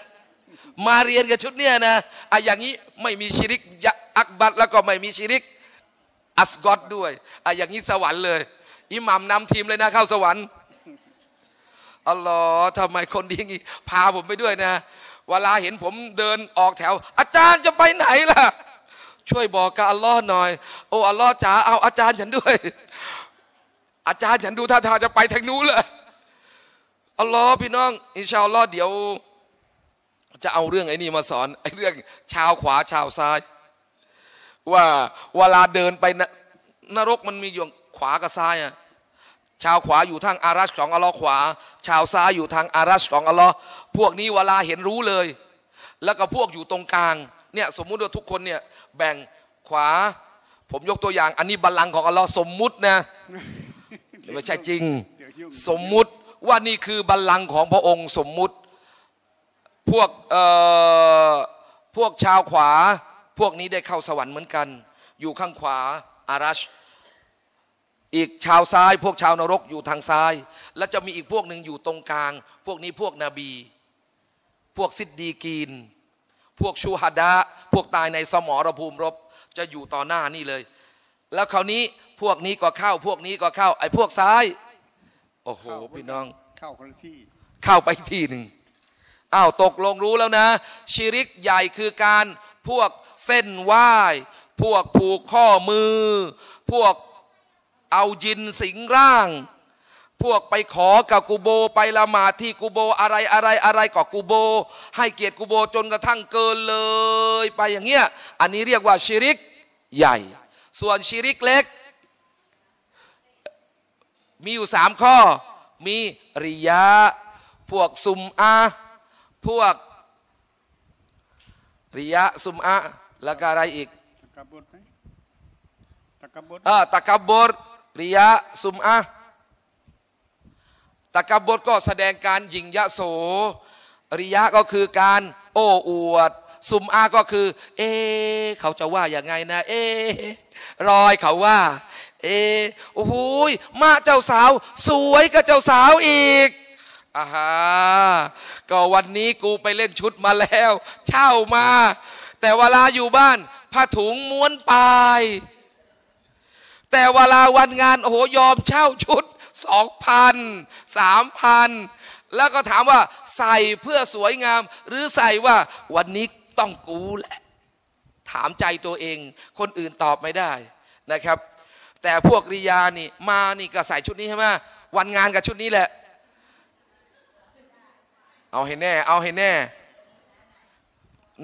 มาเรียนกับชุดเนี้ยนะไอ้อย่างนี้ไม่มีชิริกอักบัตแล้วก็ไม่มีชิริกอัสกอตด้วยไอ้อย่างนี้สวรรค์เลยอิหม่ามนำทีมเลยนะเข้าสวรรค์อัลลอฮ์ทำไมคนดีงี้พาผมไปด้วยนะเวลาเห็นผมเดินออกแถวอาจารย์จะไปไหนล่ะช่วยบอกกับอัลลอฮ์หน่อยโอ้อัลลอฮ์จ๋าเอาอาจารย์ฉันด้วยอาจารย์ฉันดูท่าทางจะไปทางนู้นเลยอัลลอฮ์พี่น้องอินชาอัลลอฮ์เดี๋ยวจะเอาเรื่องไอ้นี่มาสอนไอ้เรื่องชาวขวาชาวซ้ายว่าเวลาเดินไปนรกมันมีอยู่ขวากับซ้ายอะชาวขวาอยู่ทางอารัชของอัลลอฮ์ขวาชาวซ้ายอยู่ทางอารัชของอัลลอฮ์พวกนี้เวลาเห็นรู้เลยแล้วก็พวกอยู่ตรงกลางเนี่ยสมมุติว่าทุกคนเนี่ยแบ่งขวาผมยกตัวอย่างอันนี้บัลลังก์ของอัลลอฮ์สมมุตินะไม่ใช่จริงสมมุติว่านี่คือบัลลังก์ของพระองค์สมมุติพวกเอ่อพวกชาวขวาพวกนี้ได้เข้าสวรรค์เหมือนกันอยู่ข้างขวาอารัชอีกชาวซ้ายพวกชาวนรกอยู่ทางซ้ายและจะมีอีกพวกหนึ่งอยู่ตรงกลางพวกนี้พวกนบีพวกซิดดีกีนพวกชูฮาดะพวกตายในสมรภูมิรบจะอยู่ต่อหน้านี่เลยแล้วคราวนี้พวกนี้ก็เข้าพวกนี้ก็เข้าไอ้พวกซ้ายโอ้โหพี่น้องเข้าคนละที่เข้าไปที่หนึ่งอ้าวตกลงรู้แล้วนะชิริกใหญ่คือการพวกเส้นไหว้พวกผูกข้อมือพวกเอายินสิงร่างพวกไปขอกับกูโบไปละหมาดที่กูโบอะไรอะไรอะไรกับกูโบให้เกียรติกูโบจนกระทั่งเกินเลยไปอย่างเงี้ยอันนี้เรียกว่าชิริกใหญ่ส่วนชิริกเล็กมีอยู่สามข้อมีริยะพวกซุมอาพวกริยะซุมอาแล้วก็อะไรอีกตะกับบดอ่าตะกับบดริยะซุมอาตะกับบดก็แสดงการหยิ่งยโสริยะก็คือการโอ้อวดซุมอาก็คือเอ๊เขาจะว่าอย่างไงนะเอ๊รอยเขาว่าเอ๊โอ้โหมาเจ้าสาวสวยกับเจ้าสาวอีกอ่าฮะก็วันนี้กูไปเล่นชุดมาแล้วเช่ามาแต่เวลาอยู่บ้านผ้าถุงม้วนปลายแต่เวลาวันงานโอ้โหยอมเช่าชุดสองพันสามพันแล้วก็ถามว่าใส่เพื่อสวยงามหรือใส่ว่าวันนี้ต้องกูแหละถามใจตัวเองคนอื่นตอบไม่ได้นะครับแต่พวกริยานี่มานี่ก็ใส่ชุดนี้ใช่ไหมวันงานกับชุดนี้แหละเอาให้แน่เอาให้แน่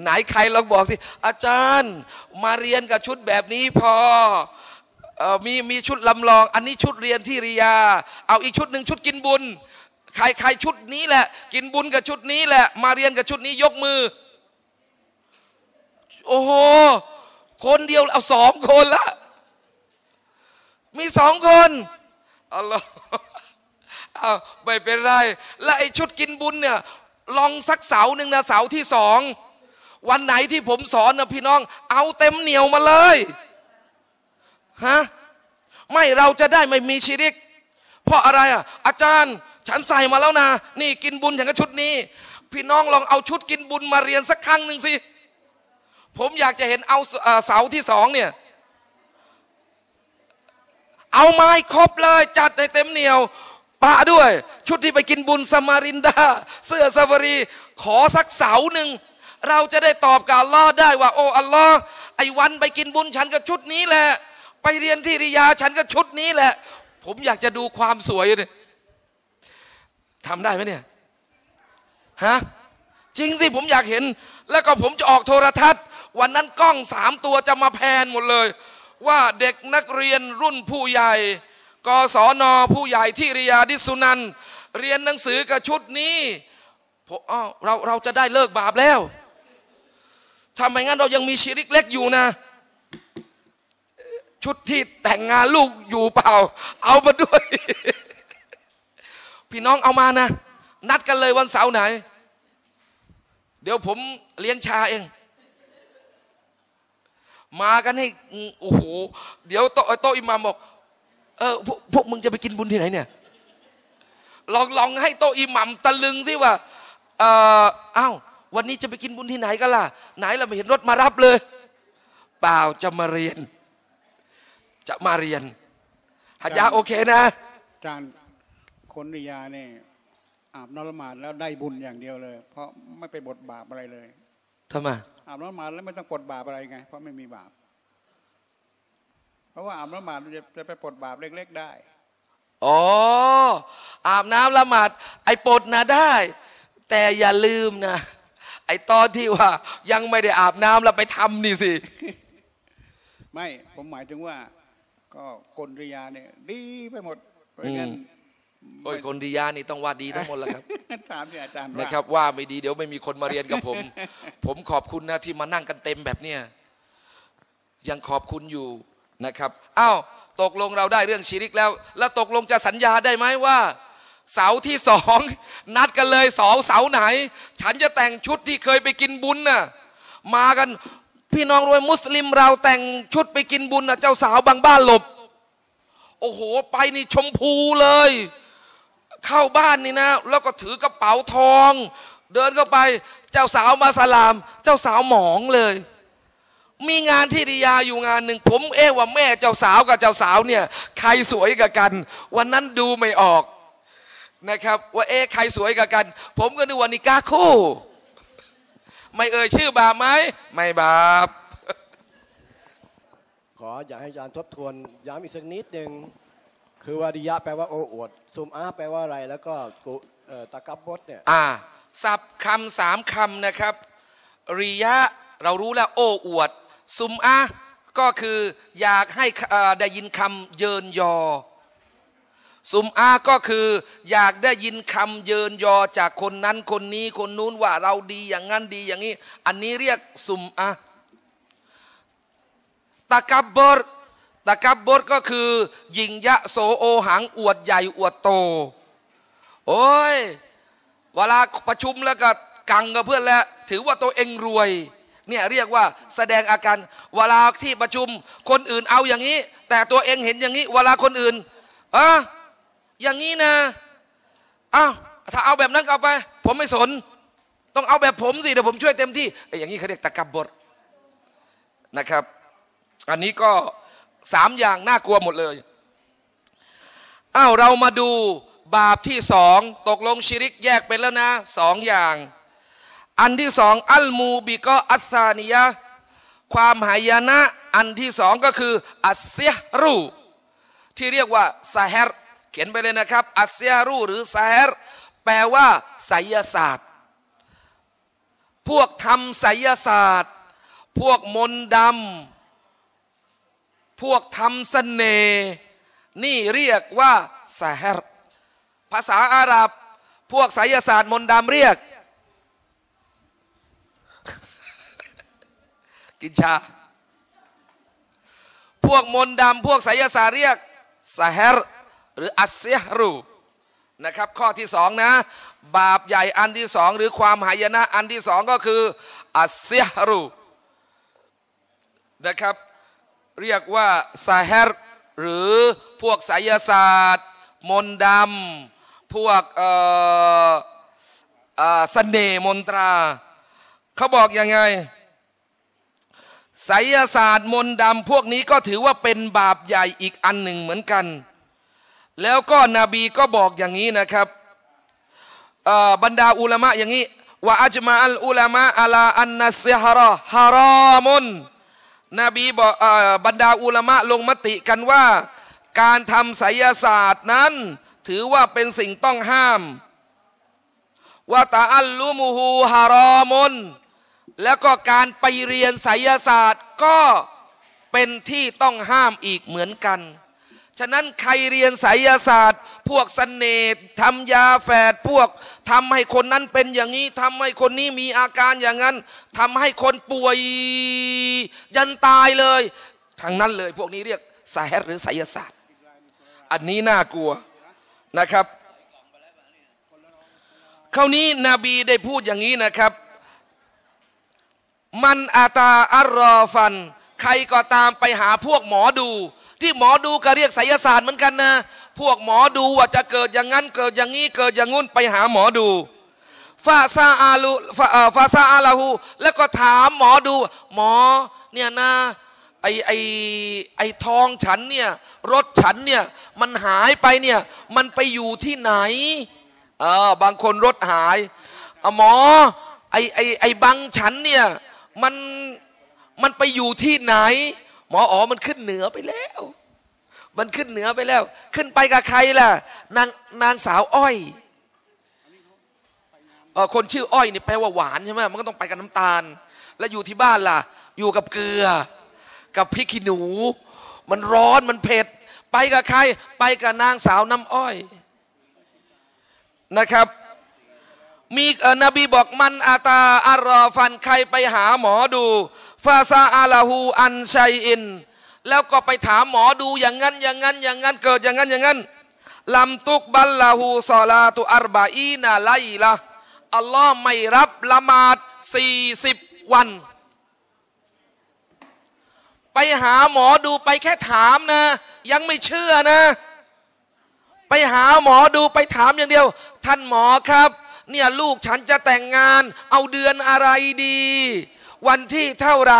ไหนใครลองบอกสิอาจารย์มาเรียนกับชุดแบบนี้พอมีมีชุดลำลองอันนี้ชุดเรียนที่ริยาเอาอีกชุดหนึ่งชุดกินบุญใครใครชุดนี้แหละกินบุญกับชุดนี้แหละมาเรียนกับชุดนี้ยกมือโอ้โหคนเดียวเอาสองคนละมีสองคนอัลลอฮ์เอาไม่เป็นไรและไอชุดกินบุญเนี่ยลองสักเสาหนึ่งนะเสาที่สองวันไหนที่ผมสอนนะพี่น้องเอาเต็มเหนียวมาเลยฮะไม่เราจะได้ไม่มีชิริกเพราะอะไรอ่ะอาจารย์ฉันใส่มาแล้วนะนี่กินบุญอย่างกับชุดนี้พี่น้องลองเอาชุดกินบุญมาเรียนสักครั้งหนึ่งสิผมอยากจะเห็นเอาเสาที่สองเนี่ยเอาไม้ครบเลยจัดในเต็มเหนียวปะด้วยชุดที่ไปกินบุญสมารินดาเสื้อซาฟารีขอสักเสาหนึ่งเราจะได้ตอบกับอัลลอฮ์ได้ว่าโอ้อัลลอฮ์ไอ้วันไปกินบุญฉันก็ชุดนี้แหละไปเรียนที่ริยาฉันก็ชุดนี้แหละผมอยากจะดูความสวยเนี่ยทำได้ไหมเนี่ยฮะจริงสิผมอยากเห็นแล้วก็ผมจะออกโทรทัศน์วันนั้นกล้องสามตัวจะมาแพนหมดเลยว่าเด็กนักเรียนรุ่นผู้ใหญ่ กศน.ผู้ใหญ่ที่ริยาดิสุนันเรียนหนังสือกับชุดนี้เราเราจะได้เลิกบาปแล้วทำไมงั้นเรายังมีชิริกเล็กอยู่นะชุดที่แต่งงานลูกอยู่เปล่าเอามาด้วย พี่น้องเอามานะนัดกันเลยวันเสาร์ไหนเดี๋ยวผมเลี้ยงชาเองมากันให้โอ้โหเดี๋ยวโต๊ะโต๊ะอิหม่ามบอกเออพวกพวกมึงจะไปกินบุญที่ไหนเนี่ยลองลองให้โต๊ะอิหม่ามตะลึงสิว่าเอ่ออ้าววันนี้จะไปกินบุญที่ไหนกันล่ะไหนล่ะไม่เห็นรถมารับเลยเปล่าจะมาเรียนจะมาเรียนฮัจญาโอเคนะอาจารย์คนริยาเนี่ยอาบน้ำละหมาดแล้วได้บุญอย่างเดียวเลยเพราะไม่ไปบทบาปอะไรเลยทำไมอาบน้ำละหมาดแล้วไม่ต้องปลดบาปอะไรไงเพราะไม่มีบาปเพราะว่าอาบน้ำละหมาดจะจะไปปลดบาปเล็กๆได้อ๋ออาบน้ำละหมาดไอ้ปลดนะได้แต่อย่าลืมนะไอ้ตอนที่ว่ายังไม่ได้อาบน้ำแล้วไปทำนี่สิไม่ผมหมายถึงว่าก็คนริยาเนี่ยดีไปหมดเพราะงั้นโอ้ยคนริยานี่ต้องว่าดีทั้งหมดแล้วครับถามอาจารย์นะครับว่าไม่ดีเดี๋ยวไม่มีคนมาเรียนกับผมผมขอบคุณนะที่มานั่งกันเต็มแบบเนี้ยยังขอบคุณอยู่นะครับอ้าวตกลงเราได้เรื่องชิริกแล้วแล้วตกลงจะสัญญาได้ไหมว่าเสาร์ที่สองนัดกันเลยเสาร์เสาร์ไหนฉันจะแต่งชุดที่เคยไปกินบุญน่ะมากันพี่น้องรวยมุสลิมเราแต่งชุดไปกินบุญน่ะเจ้าสาวบางบ้านหลบโอ้โหไปนี่ชมพูเลยเข้าบ้านนี่นะแล้วก็ถือกระเป๋าทองเดินเข้าไปเจ้าสาวมาสลามเจ้าสาวหมองเลยมีงานที่ริยาอยู่งานหนึ่งผมเอ๊ะว่าแม่เจ้าสาวกับเจ้าสาวเนี่ยใครสวยกับกันวันนั้นดูไม่ออกนะครับว่าเอ๊ะใครสวยกับกันผมก็นึกว่านิกาคู่ไม่เอ่ยชื่อบาปไหมไม่บาปขออยากให้อาจารย์ทบทวนย้ำอีกสักนิดหนึ่งคือวาริยะแปลว่าโอ้อวดซุมอาแปลว่าอะไรแล้วก็ตะกับบดเนี่ยอ่าศัพท์คำสามคำนะครับริยะเรารู้แล้วโอ้อวดซุมอาก็คืออยากให้ได้ยินคำเยินยอซุมอาก็คืออยากได้ยินคำเยินยอจากคนนั้นคนนี้คนนู้นว่าเราดีอย่างนั้นดีอย่างนี้อันนี้เรียกซุมอาตะกับบดตะกับบดก็คือยิ่งยะโสโอหังอวดใหญ่อวดโตโอ้ยเวลาประชุมแล้วก็กังกับเพื่อนแล้วถือว่าตัวเองรวยเนี่ยเรียกว่าแสดงอาการเวลาที่ประชุมคนอื่นเอาอย่างนี้แต่ตัวเองเห็นอย่างนี้เวลาคนอื่นอ่ะอย่างนี้นะอ้าวถ้าเอาแบบนั้นเอาไปผมไม่สนต้องเอาแบบผมสิเดี๋ยวผมช่วยเต็มที่อย่างนี้เขาเรียกตะกับบดนะครับอันนี้ก็สามอย่างน่ากลัวหมดเลยอ้าวเรามาดูบาปที่สองตกลงชิริกแยกเป็นแล้วนะสองอย่างอันที่สองอัลมูบิกออัสซานียะความหายนะอันที่สองก็คืออัสเซฮรูที่เรียกว่าซาเฮรเขียนไปเลยนะครับอัสเซฮรูหรือซาเฮรแปลว่าไสยศาสตร์พวกทำไสยศาสตร์พวกมนต์ดำพวกทำเสน่ห์นี่เรียกว่าซาเฮรภาษาอาหรับพวกไสยศาสตร์มนต์ดำเรียกกินชาพวกมนต์ดำพวกไสยศาสตร์เรียกซาเฮรหรืออัสเซฮรูนะครับข้อที่สองนะบาปใหญ่อันที่สองหรือความหายนะอันที่สองก็คืออัสเซฮรูนะครับเรียกว่าซาเฮรหรือพวกไสยศาสตร์มนต์ดำพวกเอ่อเอ่อเสน่ห์มนตราเขาบอกยังไงไสยศาสตร์มนต์ดำพวกนี้ก็ถือว่าเป็นบาปใหญ่อีกอันหนึ่งเหมือนกันแล้วก็นบีก็บอกอย่างนี้นะครับบรรดาอุลามะอย่างนี้ว่าอัจมาอัลอุลามะอัลาอันนัสฮาระฮารอมุนนบีบอกบรรดาอุลามะลงมติกันว่าการทำไสยศาสตร์นั้นถือว่าเป็นสิ่งต้องห้ามว่าตะอัลลุมูฮูฮารอมุนแล้วก็การไปเรียนไสยศาสตร์ก็เป็นที่ต้องห้ามอีกเหมือนกัน ฉะนั้นใครเรียนไสยศาสตร์พวกเสน่ห์ทำยาแฝดพวกทำให้คนนั้นเป็นอย่างนี้ทำให้คนนี้มีอาการอย่างนั้นทำให้คนป่วยยันตายเลยทั้งนั้นเลยพวกนี้เรียกแสหรือไสยศาสตร์อันนี้น่ากลัวนะครับคราวนี้นบีได้พูดอย่างนี้นะครับมันอาตาอัรรอฟันใครก็ตามไปหาพวกหมอดูที่หมอดูก็เรียกไสยศาสตร์เหมือนกันนะพวกหมอดูว่าจะเกิดอย่างนั้นเกิดอย่างนี้เกิดอย่างงู้นไปหาหมอดูฟาซาอาลูฟาซาอาลาหูแล้วก็ถามหมอดูหมอเนี่ยนะไอไอไอทองฉันเนี่ยรถฉันเนี่ยมันหายไปเนี่ยมันไปอยู่ที่ไหนเออบางคนรถหายอหมอไอไอไอบังฉันเนี่ยมันมันไปอยู่ที่ไหนหมออ๋อมันขึ้นเหนือไปแล้วมันขึ้นเหนือไปแล้วขึ้นไปกับใครล่ะนางนางสาวอ้อยเออคนชื่ออ้อยนี่แปลว่าหวานใช่ไหมมันก็ต้องไปกับน้ำตาลแล้วอยู่ที่บ้านล่ะอยู่กับเกลือกับพริกขี้หนูมันร้อนมันเผ็ดไปกับใครไปกับนางสาวน้ำอ้อยนะครับมีนบีบอกมันอาตาอารอฟันใครไปหาหมอดูฟาซาอาลาหูอันชัยอินแล้วก็ไปถามหมอดูอย่างนั้นอย่างนั้นอย่างนั้นเกิดอย่างนั้นอย่างนั้นลำตุกบัลลาหูซอลาตุอัรบะอีนาไลละอัลลอฮ์ไม่รับละหมาดสี่สิบวันไปหาหมอดูไปแค่ถามนะยังไม่เชื่อนะไปหาหมอดูไปถามอย่างเดียวท่านหมอครับเนี่ยลูกฉันจะแต่งงานเอาเดือนอะไรดีวันที่เท่าไร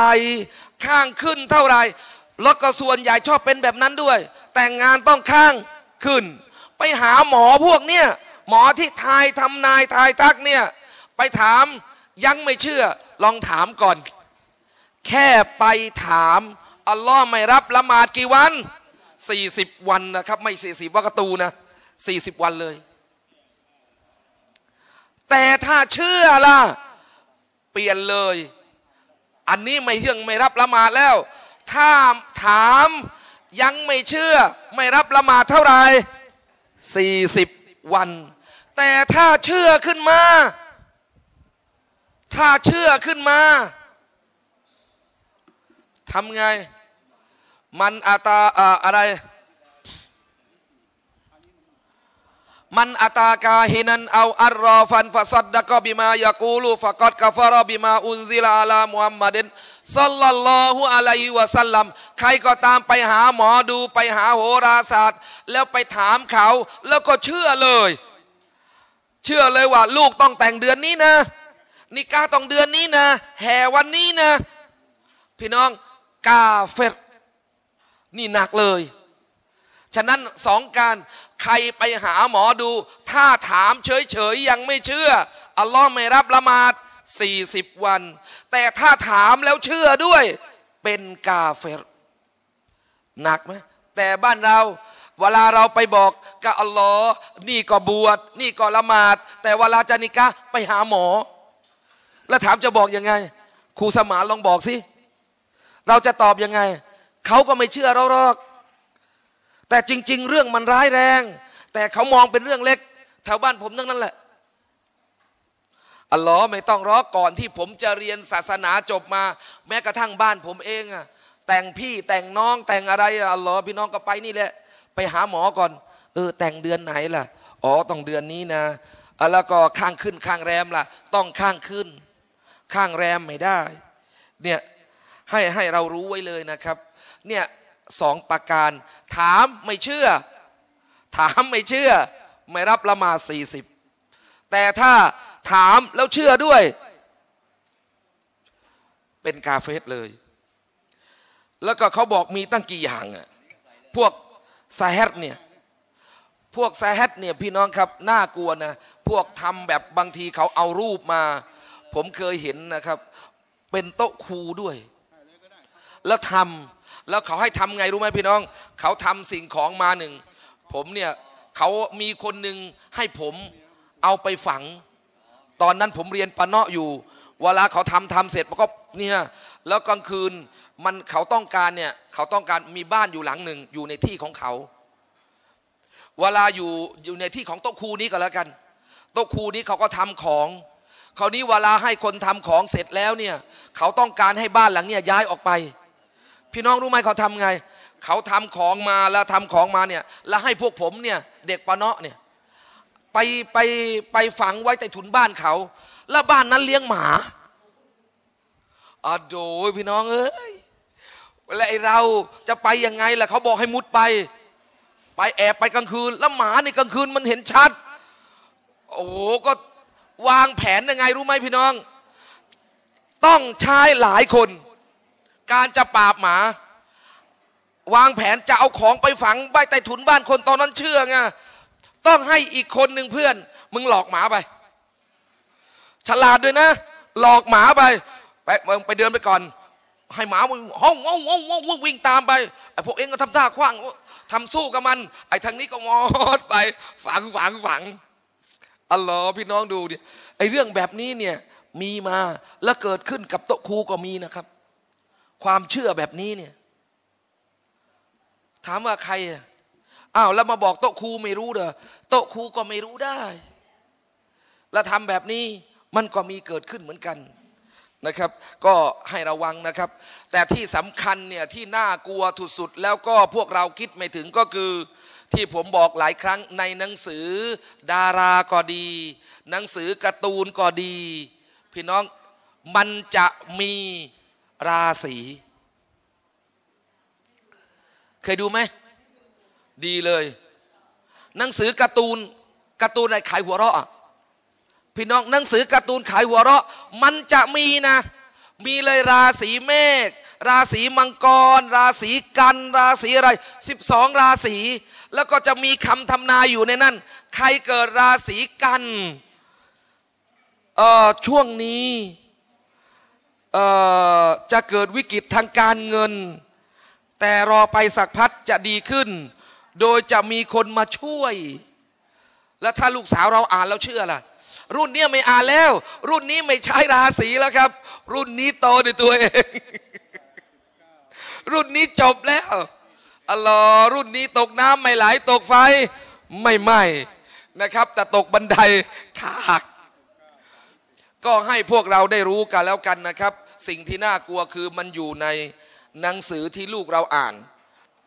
ข้างขึ้นเท่าไรแล้วก็ส่วนใหญ่ชอบเป็นแบบนั้นด้วยแต่งงานต้องข้างขึ้นไปหาหมอพวกเนี่ยหมอที่ทายทำนายทายทักเนี่ยไปถามยังไม่เชื่อลองถามก่อนแค่ไปถามอัลลอฮ์ไม่รับละหมาดกี่วันสี่สิบวันนะครับไม่สี่สิบวะกะตูนะสี่สิบวันเลยแต่ถ้าเชื่อล่ะเปลี่ยนเลยอันนี้ไม่เรื่องไม่รับละหมาดแล้วถ้าถามยังไม่เชื่อไม่รับละหมาดเท่าไหร่สี่สิบวันแต่ถ้าเชื่อขึ้นมาถ้าเชื่อขึ้นมาทำไงมันอาตาอะไรมันอาตากาฮินันเอาอัรรอฟันฟะซัดดะกะบิมายะกูลูฟะกอดกะฟะรอบิมาอุนซิลาลามุฮัมมัดินศ็อลลัลลอฮุอะลัยฮิวะซัลลัมใครก็ตามไปหาหมอดูไปหาโหราศาสตร์แล้วไปถามเขาแล้วก็เชื่อเลยเชื่อเลยว่าลูกต้องแต่งเดือนนี้นะนิกาห์ต้องเดือนนี้นะแห่วันนี้นะพี่น้องกาเฟรนี่หนักเลยฉะนั้นสองการใครไปหาหมอดูถ้าถามเฉยๆยังไม่เชื่ออัลลอฮ์ไม่รับละหมาดสี่สิบวันแต่ถ้าถามแล้วเชื่อด้วยเป็นกาเฟรหนักไหมแต่บ้านเราเวลาเราไปบอกกับอัลลอฮ์นี่ก็บวชนี่ก็ละหมาดแต่เวลาจะนิกะห์ไปหาหมอแล้วถามจะบอกยังไงครูสมานลองบอกสิเราจะตอบยังไงเขาก็ไม่เชื่อเราหรอกแต่จริงๆเรื่องมันร้ายแรงแต่เขามองเป็นเรื่องเล็กแถวบ้านผมทั้งนั้นแหละอัลลอฮ์ไม่ต้องรอก่อนที่ผมจะเรียนศาสนาจบมาแม้กระทั่งบ้านผมเองอะแต่งพี่แต่งน้องแต่งอะไรอัลลอฮ์พี่น้องก็ไปนี่แหละไปหาหมอก่อนเออแต่งเดือนไหนล่ะอ๋อต้องเดือนนี้นะแล้วก็ข้างขึ้นข้างแรมล่ะต้องข้างขึ้นข้างแรมไม่ได้เนี่ยให้ให้เรารู้ไว้เลยนะครับเนี่ยสองประการถามไม่เชื่อถามไม่เชื่อไม่รับละหมาดสี่สิบแต่ถ้าถามแล้วเชื่อด้วยเป็นกาเฟรเลยแล้วก็เขาบอกมีตั้งกี่อย่างอ่ะพวกซาเฮดเนี่ยพวกซาเฮดเนี่ยพี่น้องครับน่ากลัวนะพวกทำแบบบางทีเขาเอารูปมาผมเคยเห็นนะครับเป็นโต๊ะครูด้วยแล้วทำแล้วเขาให้ทำไงรู้ไหมพี่น้องเขาทำสิ่งของมาหนึ่งผมเนี่ยเขามีคนหนึ่งให้ผมเอาไปฝังตอนนั้นผมเรียนปะเนาะอยู่เวลาเขาทำทำเสร็จมันก็เนี่ยแล้วกลางคืนมันเขาต้องการเนี่ยเขาต้องการมีบ้านอยู่หลังหนึ่งอยู่ในที่ของเขา เวลาอยู่อยู่ในที่ของโต๊ะครูนี้ก็แล้วกันโต๊ะครูนี้เขาก็ทำของคราวนี้เวลาให้คนทำของเสร็จแล้วเนี่ยเขาต้องการให้บ้านหลังเนี่ยย้ายออกไปพี่น้องรู้ไหมเขาทำไงเขาทำของมาแล้วทำของมาเนี่ยแล้วให้พวกผมเนี่ยเด็กปะเนาะเนี่ยไปไปไปฝังไว้ใต้ถุนบ้านเขาแล้วบ้านนั้นเลี้ยงหมาอ๋อโดยพี่น้องเอ้ยแล้วไอเราจะไปยังไงล่ะเขาบอกให้มุดไปไปแอบไปกลางคืนแล้วหมาในกลางคืนมันเห็นชัดโอ้โหก็วางแผนยังไงรู้ไหมพี่น้องต้องใช้หลายคนการจะปราบหมาวางแผนจะเอาของไปฝังใบใต้ถุนบ้านคนตอนนั้นเชื่อไงต้องให้อีกคนหนึ่งเพื่อนมึงหลอกหมาไปฉลาดด้วยนะหลอกหมาไปไปไปเดินไปก่อนให้หมาวิ่งห้องวิ่งวิ่งวิ่งวิ่งตามไปไอ้พวกเองก็ทำท่าขว้างทำสู้กับมันไอ้ทางนี้ก็มอดไปฝังฝังฝังอัลลอฮ์พี่น้องดูดิไอ้เรื่องแบบนี้เนี่ยมีมาและเกิดขึ้นกับโต๊ะครูก็มีนะครับความเชื่อแบบนี้เนี่ยถามว่าใครอ้าวแล้วมาบอกโต๊ะครูไม่รู้เด้อโต๊ะครูก็ไม่รู้ได้แล้วทำแบบนี้มันก็มีเกิดขึ้นเหมือนกันนะครับก็ให้ระวังนะครับแต่ที่สำคัญเนี่ยที่น่ากลัวสุดๆแล้วก็พวกเราคิดไม่ถึงก็คือที่ผมบอกหลายครั้งในหนังสือดาราก็ดีหนังสือการ์ตูนก็ดีพี่น้องมันจะมีราศีเคยดูไหมดีเลยหนังสือการ์ตูนการ์ตูนอะไรขายหัวเราะพี่น้องหนังสือการ์ตูนขายหัวเราะมันจะมีนะมีเลยราศีเมษราศีมังกรราศีกันราศีอะไรสิบสองราศีแล้วก็จะมีคำทำนายอยู่ในนั้นใครเกิดราศีกันเอ่อช่วงนี้เอ่อจะเกิดวิกฤตทางการเงินแต่รอไปสักพักจะดีขึ้นโดยจะมีคนมาช่วยแล้วถ้าลูกสาวเราอ่านแล้วเชื่อล่ะรุ่นนี้ไม่อ่านแล้วรุ่นนี้ไม่ใช้ราศีแล้วครับรุ่นนี้โตในตัวเองรุ่นนี้จบแล้วอัลลอฮ์รุ่นนี้ตกน้ำไม่ไหลตกไฟไม่ไหม้นะครับแต่ตกบันไดขาหักก็ให้พวกเราได้รู้กันแล้วกันนะครับสิ่งที่น่ากลัวคือมันอยู่ในหนังสือที่ลูกเราอ่าน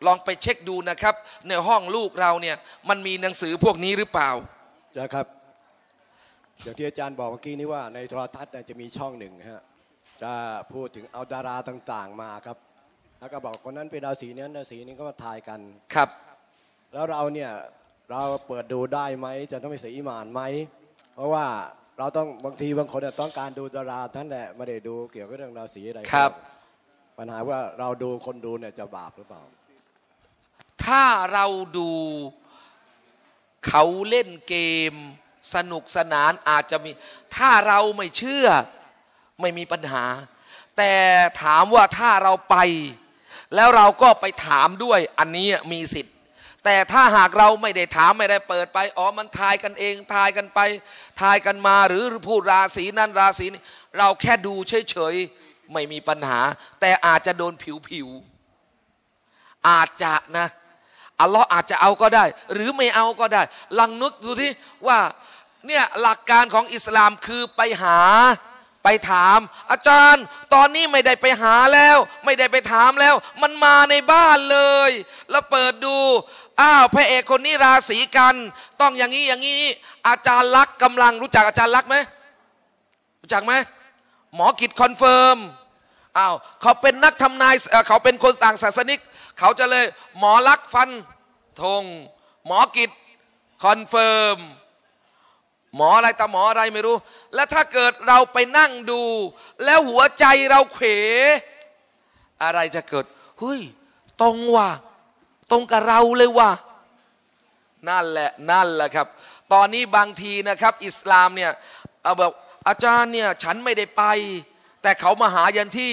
ลองไปเช็คดูนะครับในห้องลูกเราเนี่ยมันมีหนังสือพวกนี้หรือเปล่านะครับเดี๋ยวที่อาจารย์บอกเมื่อกี้นี้ว่าในโทรทัศน์จะมีช่องหนึ่งฮะจะพูดถึงเอาดาราต่างๆมาครับแล้วก็บอกคนนั้นเป็นราศีนั้นราศีนี้ก็มาทายกันครับแล้วเราเนี่ยเราเปิดดูได้ไหมจะต้องไปเสียอิมานไหมเพราะว่าเราต้องบางทีบางคนต้องการดูดาราท่านแหละไม่ได้ดูเกี่ยวกับเรื่องราศีอะไรครับปัญหาว่าเราดูคนดูเนี่ยจะบาปหรือเปล่าถ้าเราดูเขาเล่นเกมสนุกสนานอาจจะมีถ้าเราไม่เชื่อไม่มีปัญหาแต่ถามว่าถ้าเราไปแล้วเราก็ไปถามด้วยอันนี้มีสิทธิ์แต่ถ้าหากเราไม่ได้ถามไม่ได้เปิดไปอ๋อมันทายกันเองทายกันไปทายกันมาหรือพูดราศีนั่นราศีนี้เราแค่ดูเฉยๆไม่มีปัญหาแต่อาจจะโดนผิวๆอาจจะนะอัลลอฮ์อาจจะเอาก็ได้หรือไม่เอาก็ได้ลองนึกดูที่ว่าเนี่ยหลักการของอิสลามคือไปหาไปถามอาจารย์ตอนนี้ไม่ได้ไปหาแล้วไม่ได้ไปถามแล้วมันมาในบ้านเลยแล้วเปิดดูอ้าวพระเอกคนนี้ราศีกันต้องอย่างนี้อย่างนี้อาจารย์ลักษ์กำลังรู้จักอาจารย์ลักษ์ไหมรู้จักไหมหมอกิจคอนเฟิร์มอ้าวเขาเป็นนักทำนายเขาเป็นคนต่างศาสนิกเขาจะเลยหมอลักษ์ฟันธงหมอกิจคอนเฟิร์มหมออะไรตาหมออะไรไม่รู้แล้วถ้าเกิดเราไปนั่งดูแล้วหัวใจเราเขวอะไรจะเกิดเฮ้ยตรงว่ะตรงกับเราเลยว่ะนั่นแหละนั่นแหละครับตอนนี้บางทีนะครับอิสลามเนี่ยเอาแบบอาจารย์เนี่ยฉันไม่ได้ไปแต่เขามาหายันที่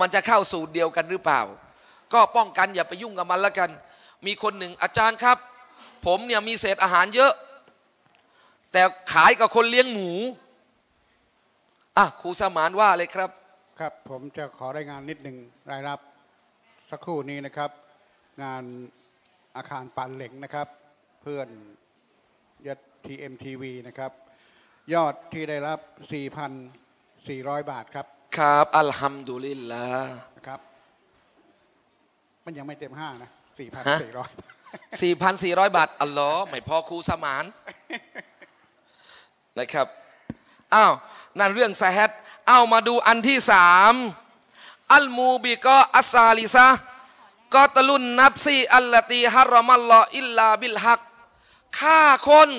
มันจะเข้าสูตรเดียวกันหรือเปล่าก็ป้องกันอย่าไปยุ่งกับมันละกันมีคนหนึ่งอาจารย์ครับผมเนี่ยมีเศษอาหารเยอะแต่ขายกับคนเลี้ยงหมูอ่ะครูสมานว่าเลยครับครับผมจะขอรายงานนิดหนึ่งรายรับสักครู่นี้นะครับงานอาคารปานเหล็งนะครับ เพื่อนยัดทีเอ็มทีวีนะครับยอดที่ได้รับ สี่พันสี่ร้อย บาทครับครับอัลฮัมดุลิลลาห์นะครับมันยังไม่เต็มห้านะ สี่พันสี่ร้อย สี่พันสี่ร้อย บาทอัลลอฮ์ไม่พอครูสมานนะครับอ้าวนั่นเรื่องซะฮัดเอามาดูอันที่สามอัลมูบิกะอัสซาลิซะกอตลุนนับซีอัลลตีฮารอมัลลออิลลาบิลฮักฆ่าคน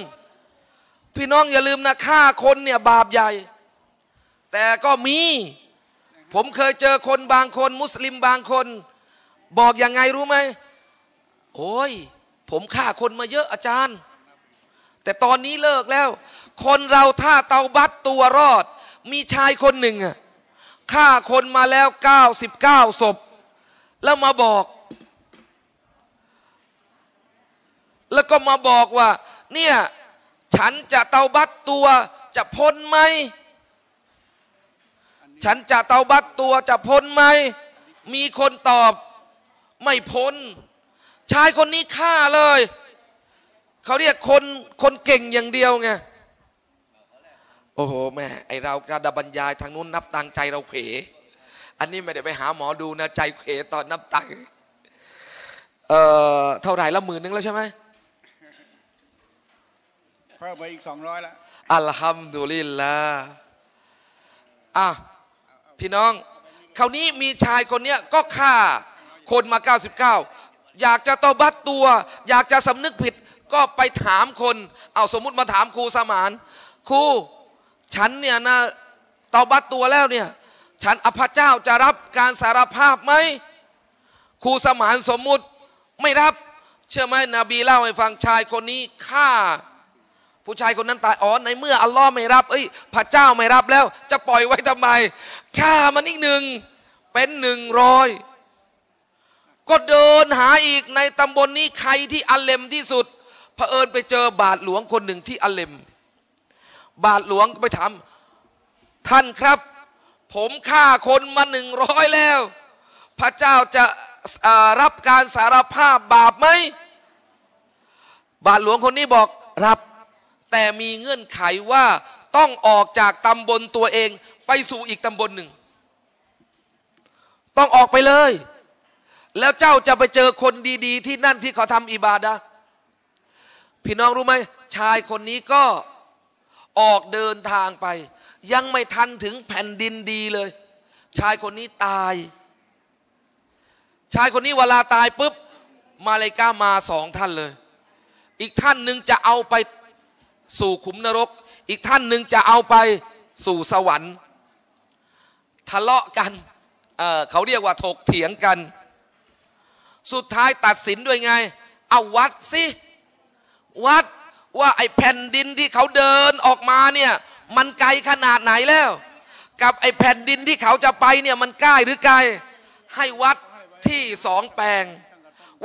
พี่น้องอย่าลืมนะฆ่าคนเนี่ยบาปใหญ่แต่ก็มีผมเคยเจอคนบางคนมุสลิมบางคนบอกยังไงรู้ไหมโอ้ยผมฆ่าคนมาเยอะอาจารย์แต่ตอนนี้เลิกแล้วคนเราถ้าเตาบัตตัวรอดมีชายคนหนึ่งอะฆ่าคนมาแล้วเก้าสิบเก้าศพแล้วมาบอกแล้วก็มาบอกว่าเนี่ยฉันจะเตาบัตตัวจะพ้นไหมฉันจะเตาบัตตัวจะพ้นไหมมีคนตอบไม่พ้นชายคนนี้ฆ่าเลยเขาเรียกคนคนเก่งอย่างเดียวไงโอ้โหแม่ไอเราการบรรยายทางนู้นนับตังใจเราเขวอันนี้ไม่ได้ไปหาหมอดูนะใจเขวตอนนับตังเอ่อเท่าไหร่ละหมื่นนึงแล้วใช่ไหมเพิ่มไปอีกสองร้อยละอัลฮัมดุลิลลาห์อ่ะพี่น้องคราวนี้มีชายคนเนี้ยก็ฆ่าคนมาเก้าสิบเก้าอยากจะตอบัตตัวอยากจะสำนึกผิดก็ไปถามคนเอาสมมุติมาถามครูสมานครูฉันเนี่ยนะตอบัตตัวแล้วเนี่ยฉันอภัยเจ้าจะรับการสารภาพไหมครูสมานสมมุติไม่รับเชื่อไหมนบีเล่าให้ฟังชายคนนี้ฆ่าผู้ชายคนนั้นตายอ๋อในเมื่ออัลลอฮ์ไม่รับเอ้ยพระเจ้าไม่รับแล้วจะปล่อยไว้ทำไมฆ่ามันอีกหนึ่งเป็นหนึ่งร้อยก็เดินหาอีกในตำบล นี้ใครที่อัลเลมที่สุดเผอิญไปเจอบาทหลวงคนหนึ่งที่อัลเลมบาทหลวงไปถามท่านครับผมฆ่าคนมาหนึ่งร้อยแล้วพระเจ้าจะรับการสารภาพบาปไหมบาทหลวงคนนี้บอกรับแต่มีเงื่อนไขว่าต้องออกจากตำบลตัวเองไปสู่อีกตำบลหนึ่งต้องออกไปเลยแล้วเจ้าจะไปเจอคนดีๆที่นั่นที่เขาทำอิบาดะห์พี่น้องรู้ไหมชายคนนี้ก็ออกเดินทางไปยังไม่ทันถึงแผ่นดินดีเลยชายคนนี้ตายชายคนนี้เวลาตายปุ๊บมาเลกามาสองท่านเลยอีกท่านหนึ่งจะเอาไปสู่ขุมนรกอีกท่านหนึ่งจะเอาไปสู่สวรรค์ทะเลาะกัน เอ่อ เขาเรียกว่าถกเถียงกันสุดท้ายตัดสินด้วยไงเอาวัดสิวัดว่าไอ้แผ่นดินที่เขาเดินออกมาเนี่ยมันไกลขนาดไหนแล้วกับไอ้แผ่นดินที่เขาจะไปเนี่ยมันใกล้หรือไกลให้วัดที่สองแปลง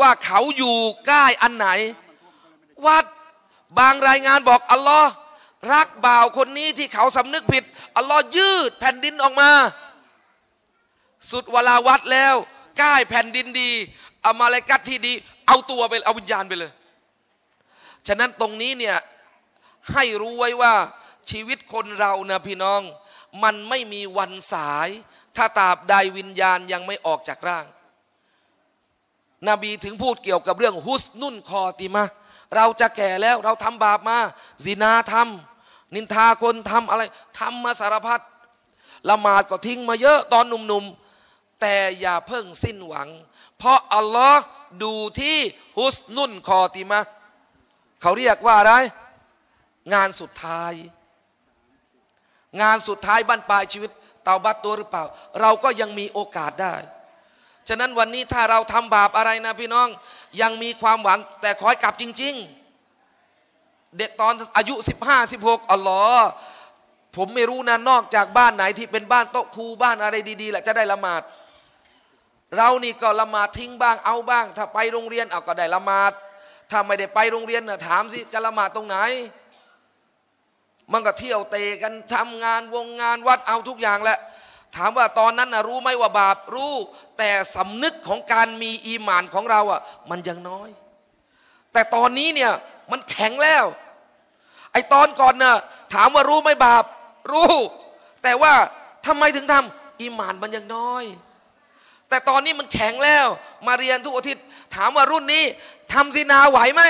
ว่าเขาอยู่ใกล้อันไหนวัดบางรายงานบอกอัลลอฮ์รักบ่าวคนนี้ที่เขาสำนึกผิดอัลลอฮ์ยืดแผ่นดินออกมาสุดเวลาวัดแล้วใกล้แผ่นดินดีอามาเลกัตที่ดีเอาตัวไปเอาวิญญาณไปเลยฉะนั้นตรงนี้เนี่ยให้รู้ไว้ว่าชีวิตคนเรานะพี่น้องมันไม่มีวันสายถ้าตราบใดวิญญาณยังไม่ออกจากร่างนบีถึงพูดเกี่ยวกับเรื่องฮุสนุนคอติมะเราจะแก่แล้วเราทำบาปมาซินาทำนินทาคนทำอะไรทำมาสารพัดละหมาดก็ทิ้งมาเยอะตอนหนุ่มๆแต่อย่าเพิ่งสิ้นหวังเพราะอัลลอฮ์ดูที่ฮุสนุนคอติมะเขาเรียกว่าอะไรงานสุดท้ายงานสุดท้ายบั้นปลายชีวิตเตาบัตตัวหรือเปล่าเราก็ยังมีโอกาสได้ฉะนั้นวันนี้ถ้าเราทำบาปอะไรนะพี่น้องยังมีความหวังแต่ขอให้กลับจริงๆเด็กตอนอายุสิบห้า สิบหกอัลลอฮ์ผมไม่รู้นะนอกจากบ้านไหนที่เป็นบ้านโต๊ะครูบ้านอะไรดีๆแหละจะได้ละหมาดเรานี่ก็ละหมาดทิ้งบ้างเอาบ้างถ้าไปโรงเรียนเอาก็ได้ละหมาดถ้าไม่ได้ไปโรงเรียนนะถามสิจะละหมาดตรงไหนมันก็เที่ยวเตะกันทำงานวงงานวัดเอาทุกอย่างแหละถามว่าตอนนั้นนะรู้ไหมว่าบาปรู้แต่สำนึกของการมีอีหม่านของเราอ่ะมันยังน้อยแต่ตอนนี้เนี่ย มันแข็งแล้วไอตอนก่อนน่ะถามว่ารู้ไหมบาปรู้แต่ว่าทำไมถึงทำอีหม่านมันยังน้อยแต่ตอนนี้มันแข็งแล้วมาเรียนทุกอาทิตย์ถามว่ารุ่นนี้ทำซินาไหวไหม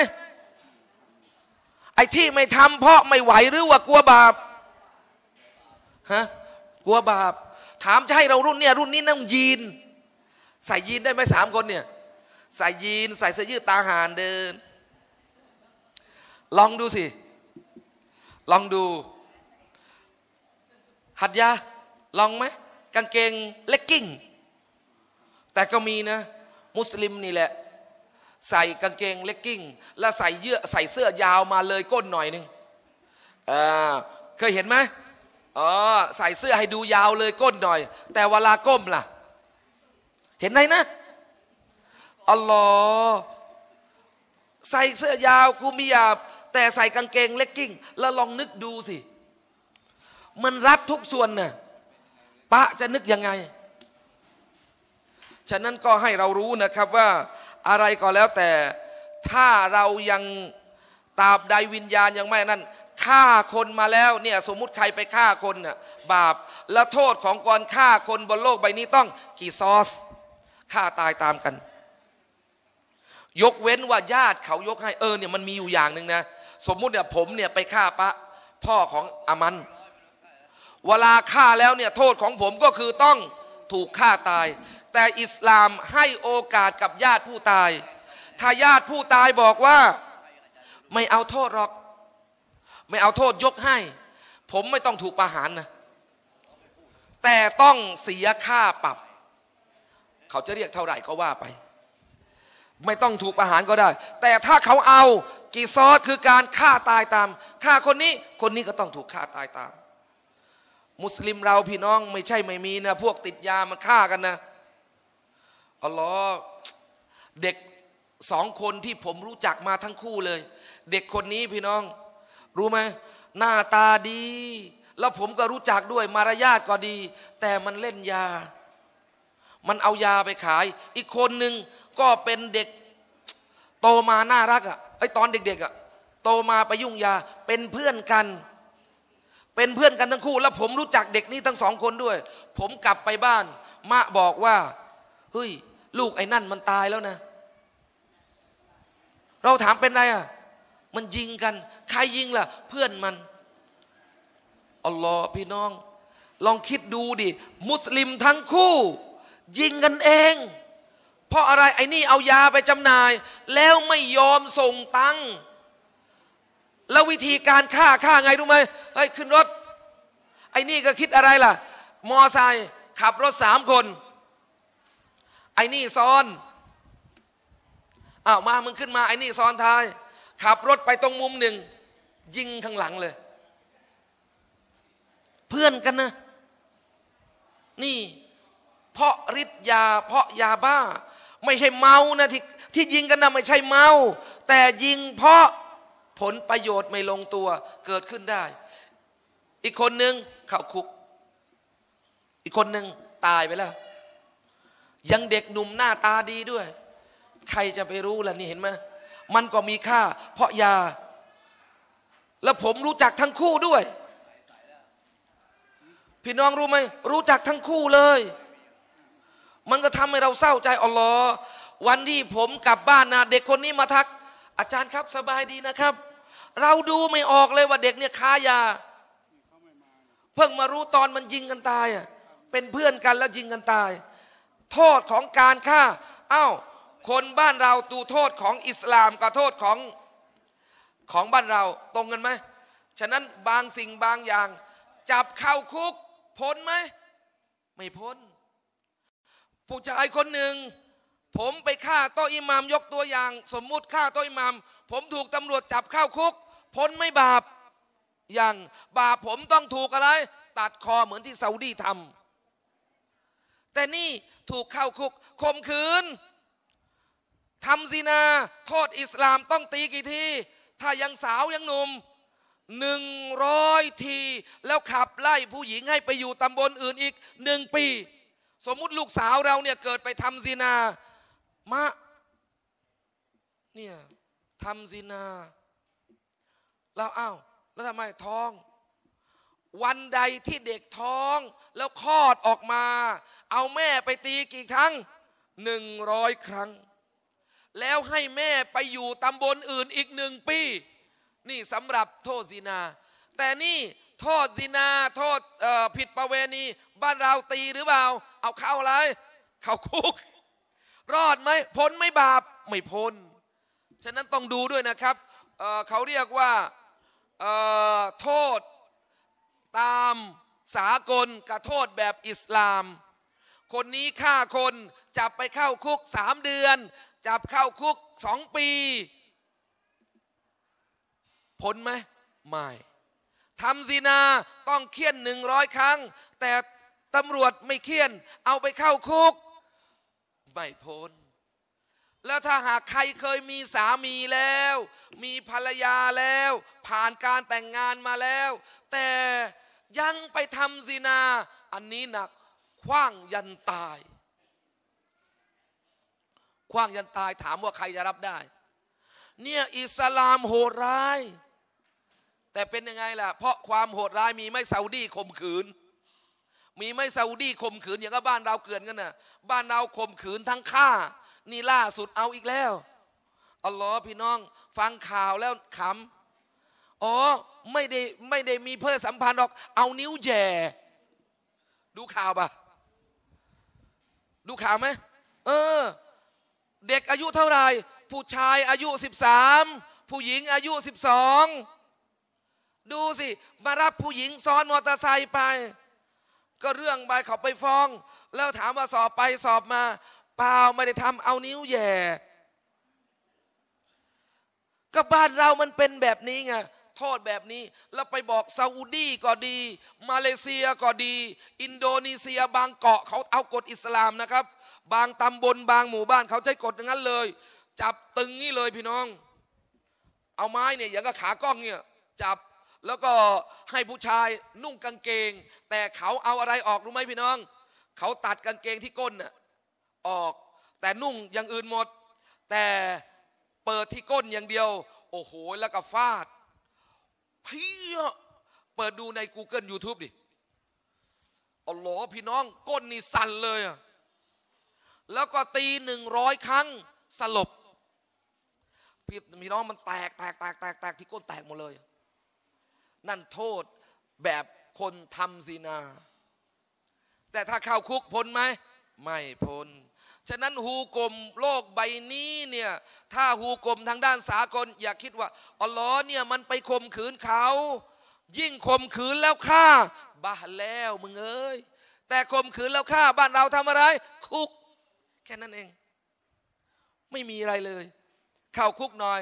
ไอ้ที่ไม่ทำเพราะไม่ไหวหรือว่ากลัวบาปฮะกลัวบาปถามจะให้เรารุ่นเนี่ยรุ่นนี้นั่งยีนใส่ยีนได้ไหมสามคนเนี่ยใส่ยีนใส่เสื้อยืดตาห่านเดินลองดูสิลองดูหัดยาลองไหมกางเกงเลกกิ้งแต่ก็มีนะมุสลิมนี่แหละใส่กางเกงเลกกิ้งและใส่เยื้อใส่เสื้อยาวมาเลยก้นหน่อยนึงอ่าเคยเห็นไหมอ๋อใส่เสื้อให้ดูยาวเลยก้นหน่อยแต่เวลาก้มล่ะเห็นไหมนะอัลลอฮ์ใส่เสื้อยาวกูมียาบแต่ใส่กางเกงเลกกิ้งแล้วลองนึกดูสิมันรัดทุกส่วนน่ะปะจะนึกยังไงฉะนั้นก็ให้เรารู้นะครับว่าอะไรก็แล้วแต่ถ้าเรายังตราบใดวิญญาณยังไม่นั่นฆ่าคนมาแล้วเนี่ยสมมุติใครไปฆ่าคนน่ะบาปและโทษของการฆ่าคนบนโลกใบนี้ต้องกี่ซอสฆ่าตายตามกันยกเว้นว่าญาติเขายกให้เออเนี่ยมันมีอยู่อย่างหนึ่งนะสมมุติเนี่ยผมเนี่ยไปฆ่าปะพ่อของอามันเวลาฆ่าแล้วเนี่ยโทษของผมก็คือต้องถูกฆ่าตายแต่อิสลามให้โอกาสกับญาติผู้ตายถ้าญาติผู้ตายบอกว่าไม่เอาโทษหรอกไม่เอาโทษยกให้ผมไม่ต้องถูกประหารนะแต่ต้องเสียค่าปรับเขาจะเรียกเท่าไหร่ก็ว่าไปไม่ต้องถูกประหารก็ได้แต่ถ้าเขาเอากีซอสคือการฆ่าตายตามฆ่าคนนี้คนนี้ก็ต้องถูกฆ่าตายตามมุสลิมเราพี่น้องไม่ใช่ไม่มีนะพวกติดยามันฆ่ากันนะอัลลอฮ์เด็กสองคนที่ผมรู้จักมาทั้งคู่เลยเด็กคนนี้พี่น้องรู้ไหมหน้าตาดีแล้วผมก็รู้จักด้วยมารยาทก็ดีแต่มันเล่นยามันเอายาไปขายอีกคนหนึ่งก็เป็นเด็กโตมาน่ารักอ่ะไอตอนเด็กๆอ่ะโตมาไปยุ่งยาเป็นเพื่อนกันเป็นเพื่อนกันทั้งคู่แล้วผมรู้จักเด็กนี้ทั้งสองคนด้วยผมกลับไปบ้านมะบอกว่าเฮ้ยลูกไอ้นั่นมันตายแล้วนะเราถามเป็นไรอ่ะมันยิงกันใครยิงล่ะเพื่อนมันอัลลอฮ์พี่น้องลองคิดดูดิมุสลิมทั้งคู่ยิงกันเองเพราะอะไรไอ้นี่เอายาไปจำหน่ายแล้วไม่ยอมส่งตังค์แล้ววิธีการฆ่าฆ่าไงรู้ไหมเฮ้ยขึ้นรถไอ้นี่ก็คิดอะไรล่ะมอไซค์ขับรถสามคนไอ้นี่ซ้อนอ้าวมามึงขึ้นมาไอ้นี่ซ้อนท้ายขับรถไปตรงมุมหนึ่งยิงข้างหลังเลยเพื่อนกันนะนี่เพราะฤทธิ์ยาเพราะยาบ้าไม่ใช่เมานะที่ที่ยิงกันนะไม่ใช่เมาแต่ยิงเพราะผลประโยชน์ไม่ลงตัวเกิดขึ้นได้อีกคนหนึ่งเข้าคุกอีกคนหนึ่งตายไปแล้วยังเด็กหนุ่มหน้าตาดีด้วยใครจะไปรู้ล่ะนี่เห็นไหมมันก็มีค่าเพราะยาแล้วผมรู้จักทั้งคู่ด้วยพี่น้องรู้ไหมรู้จักทั้งคู่เลยมันก็ทำให้เราเศร้าใจอัลลอฮ์วันที่ผมกลับบ้านนะเด็กคนนี้มาทักอาจารย์ครับสบายดีนะครับเราดูไม่ออกเลยว่าเด็กเนี่ยค้ายาเพิ่งมารู้ตอนมันยิงกันตายอ่ะเป็นเพื่อนกันแล้วยิงกันตายโทษของการฆ่าเอ้าคนบ้านเราดูโทษของอิสลามกับโทษของของบ้านเราตรงกันไหมฉะนั้นบางสิ่งบางอย่างจับเข้าคุกพ้นไหมไม่พ้นผู้ชายคนหนึ่งผมไปฆ่าโต๊ะอิหม่ามยกตัวอย่างสมมุติฆ่าโต๊ะอิหม่ามผมถูกตำรวจจับเข้าคุกพ้นไม่บาปอย่างบาปผมต้องถูกอะไรตัดคอเหมือนที่ซาอุดีทำแต่นี่ถูกเข้าคุกข่มขืนทำซินาโทษอิสลามต้องตีกี่ทีถ้ายังสาวยังหนุ่มหนึ่งร้อยทีแล้วขับไล่ผู้หญิงให้ไปอยู่ตำบลอื่นอีกหนึ่งปีสมมุติลูกสาวเราเนี่ยเกิดไปทำซินามะเนี่ยทำซินา แล้วอ้าวแล้วทำไมท้องวันใดที่เด็กท้องแล้วคลอดออกมาเอาแม่ไปตีกี่ครั้งหนึ่งร้อยครั้งแล้วให้แม่ไปอยู่ตำบลอื่นอีกหนึ่งปีนี่สำหรับโทษซินาแต่นี่โทษซินาโทษผิดประเวณีบ้านเราตีหรือเปล่าเอาเข้าอะไรเข้าคุกรอดไหมพ้นไม่บาปไม่พ้นฉะนั้นต้องดูด้วยนะครับ เ, เขาเรียกว่าโทษตามสากลกับโทษแบบอิสลามคนนี้ฆ่าคนจับไปเข้าคุกสามเดือนจับเข้าคุกสองปีพ้นไหมไม่ทำซินาต้องเฆี่ยนหนึ่งร้อยครั้งแต่ตำรวจไม่เฆี่ยนเอาไปเข้าคุกไม่พ้นแล้วถ้าหากใครเคยมีสามีแล้วมีภรรยาแล้วผ่านการแต่งงานมาแล้วแต่ยังไปทำซินาอันนี้หนักขว้างยันตายขว้างยันตายถามว่าใครจะรับได้เนี่ยอิสลามโหดร้ายแต่เป็นยังไงล่ะเพราะความโหดร้ายมีไม่ซาอุดีข่มขืนมีไม่ซาอุดีข่มขืนอย่างกับบ้านเราเกินกันน่ะบ้านเราข่มขืนทั้งฆ่านี่ล่าสุดเอาอีกแล้วอัลลอฮ์พี่น้องฟังข่าวแล้วขำอ๋อไม่ได้ไม่ได้มีเพศสัมพันธ์หรอกเอานิ้วแย่ดูข่าวปะดูข่าวไหมเออเด็กอายุเท่าไหร่ผู้ชายอายุสิบสามผู้หญิงอายุสิบสองดูสิมารับผู้หญิงซ้อนมอเตอร์ไซค์ไปก็เรื่องไปเขาไปฟ้องแล้วถามว่าสอบไปสอบมาเปล่าไม่ได้ทำเอานิ้วแย่ก็บ้านเรามันเป็นแบบนี้ไงโทษแบบนี้แล้วไปบอกซาอุดีก็ดีมาเลเซียก็ดีอินโดนีเซียบางเกาะเขาเอากฎอิสลามนะครับบางตำบลบางหมู่บ้านเขาใช้กฎอย่างนั้นเลยจับตึงนี่เลยพี่น้องเอาไม้เนี่ยอย่างกับขากล้องเนี่ยจับแล้วก็ให้ผู้ชายนุ่งกางเกงแต่เขาเอาอะไรออกรู้ไหมพี่น้องเขาตัดกางเกงที่ก้นน่ะออกแต่นุ่งอย่างอื่นหมดแต่เปิดที่ก้นอย่างเดียวโอ้โหแล้วก็ฟาดเพี้ยเปิดดูใน Google YouTube ดิอ๋อหรอพี่น้องก้นนี่สั่นเลยอะแล้วก็ตีหนึ่งร้อยครั้งสลบพี่พี่น้องมันแตกแตกแตกแตกแตกที่ก้นแตกหมดเลยนั่นโทษแบบคนทำซินาแต่ถ้าเข้าคุกพ้นไหมไม่พ้นฉะนั้นฮูกลมโลกใบนี้เนี่ยถ้าฮูกลมทางด้านสากลอย่าคิดว่าอัลลอฮ์เนี่ยมันไปข่มขืนเขายิ่งข่มขืนแล้วฆ่าบ้าแล้วมึงเอ้ยแต่ข่มขืนแล้วฆ่าบ้านเราทำอะไรคุกแค่นั้นเองไม่มีอะไรเลยเข้าคุกหน่อย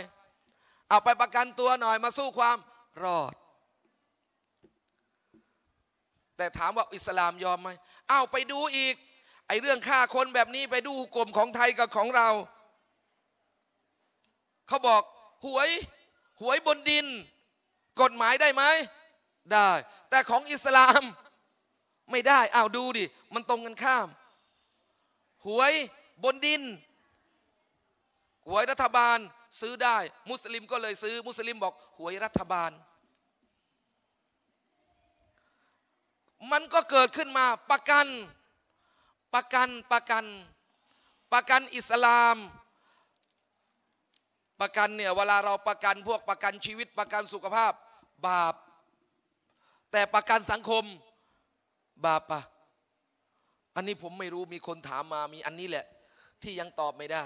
เอาไปประกันตัวหน่อยมาสู้ความรอดแต่ถามว่าอิสลามยอมไหมเอาไปดูอีกไอเรื่องฆ่าคนแบบนี้ไปดูกลุ่มของไทยกับของเราเขาบอกหวยหวยบนดินกฎหมายได้ไหมได้แต่ของอิสลามไม่ได้อ้าวดูดิมันตรงกันข้ามหวยบนดินหวยรัฐบาลซื้อได้มุสลิมก็เลยซื้อมุสลิมบอกหวยรัฐบาลมันก็เกิดขึ้นมาประกันประกันประกันประกันอิสลามประกันเนี่ยเวลาเราประกันพวกประกันชีวิตประกันสุขภาพบาปแต่ประกันสังคมบาปปะอันนี้ผมไม่รู้มีคนถามมามีอันนี้แหละที่ยังตอบไม่ได้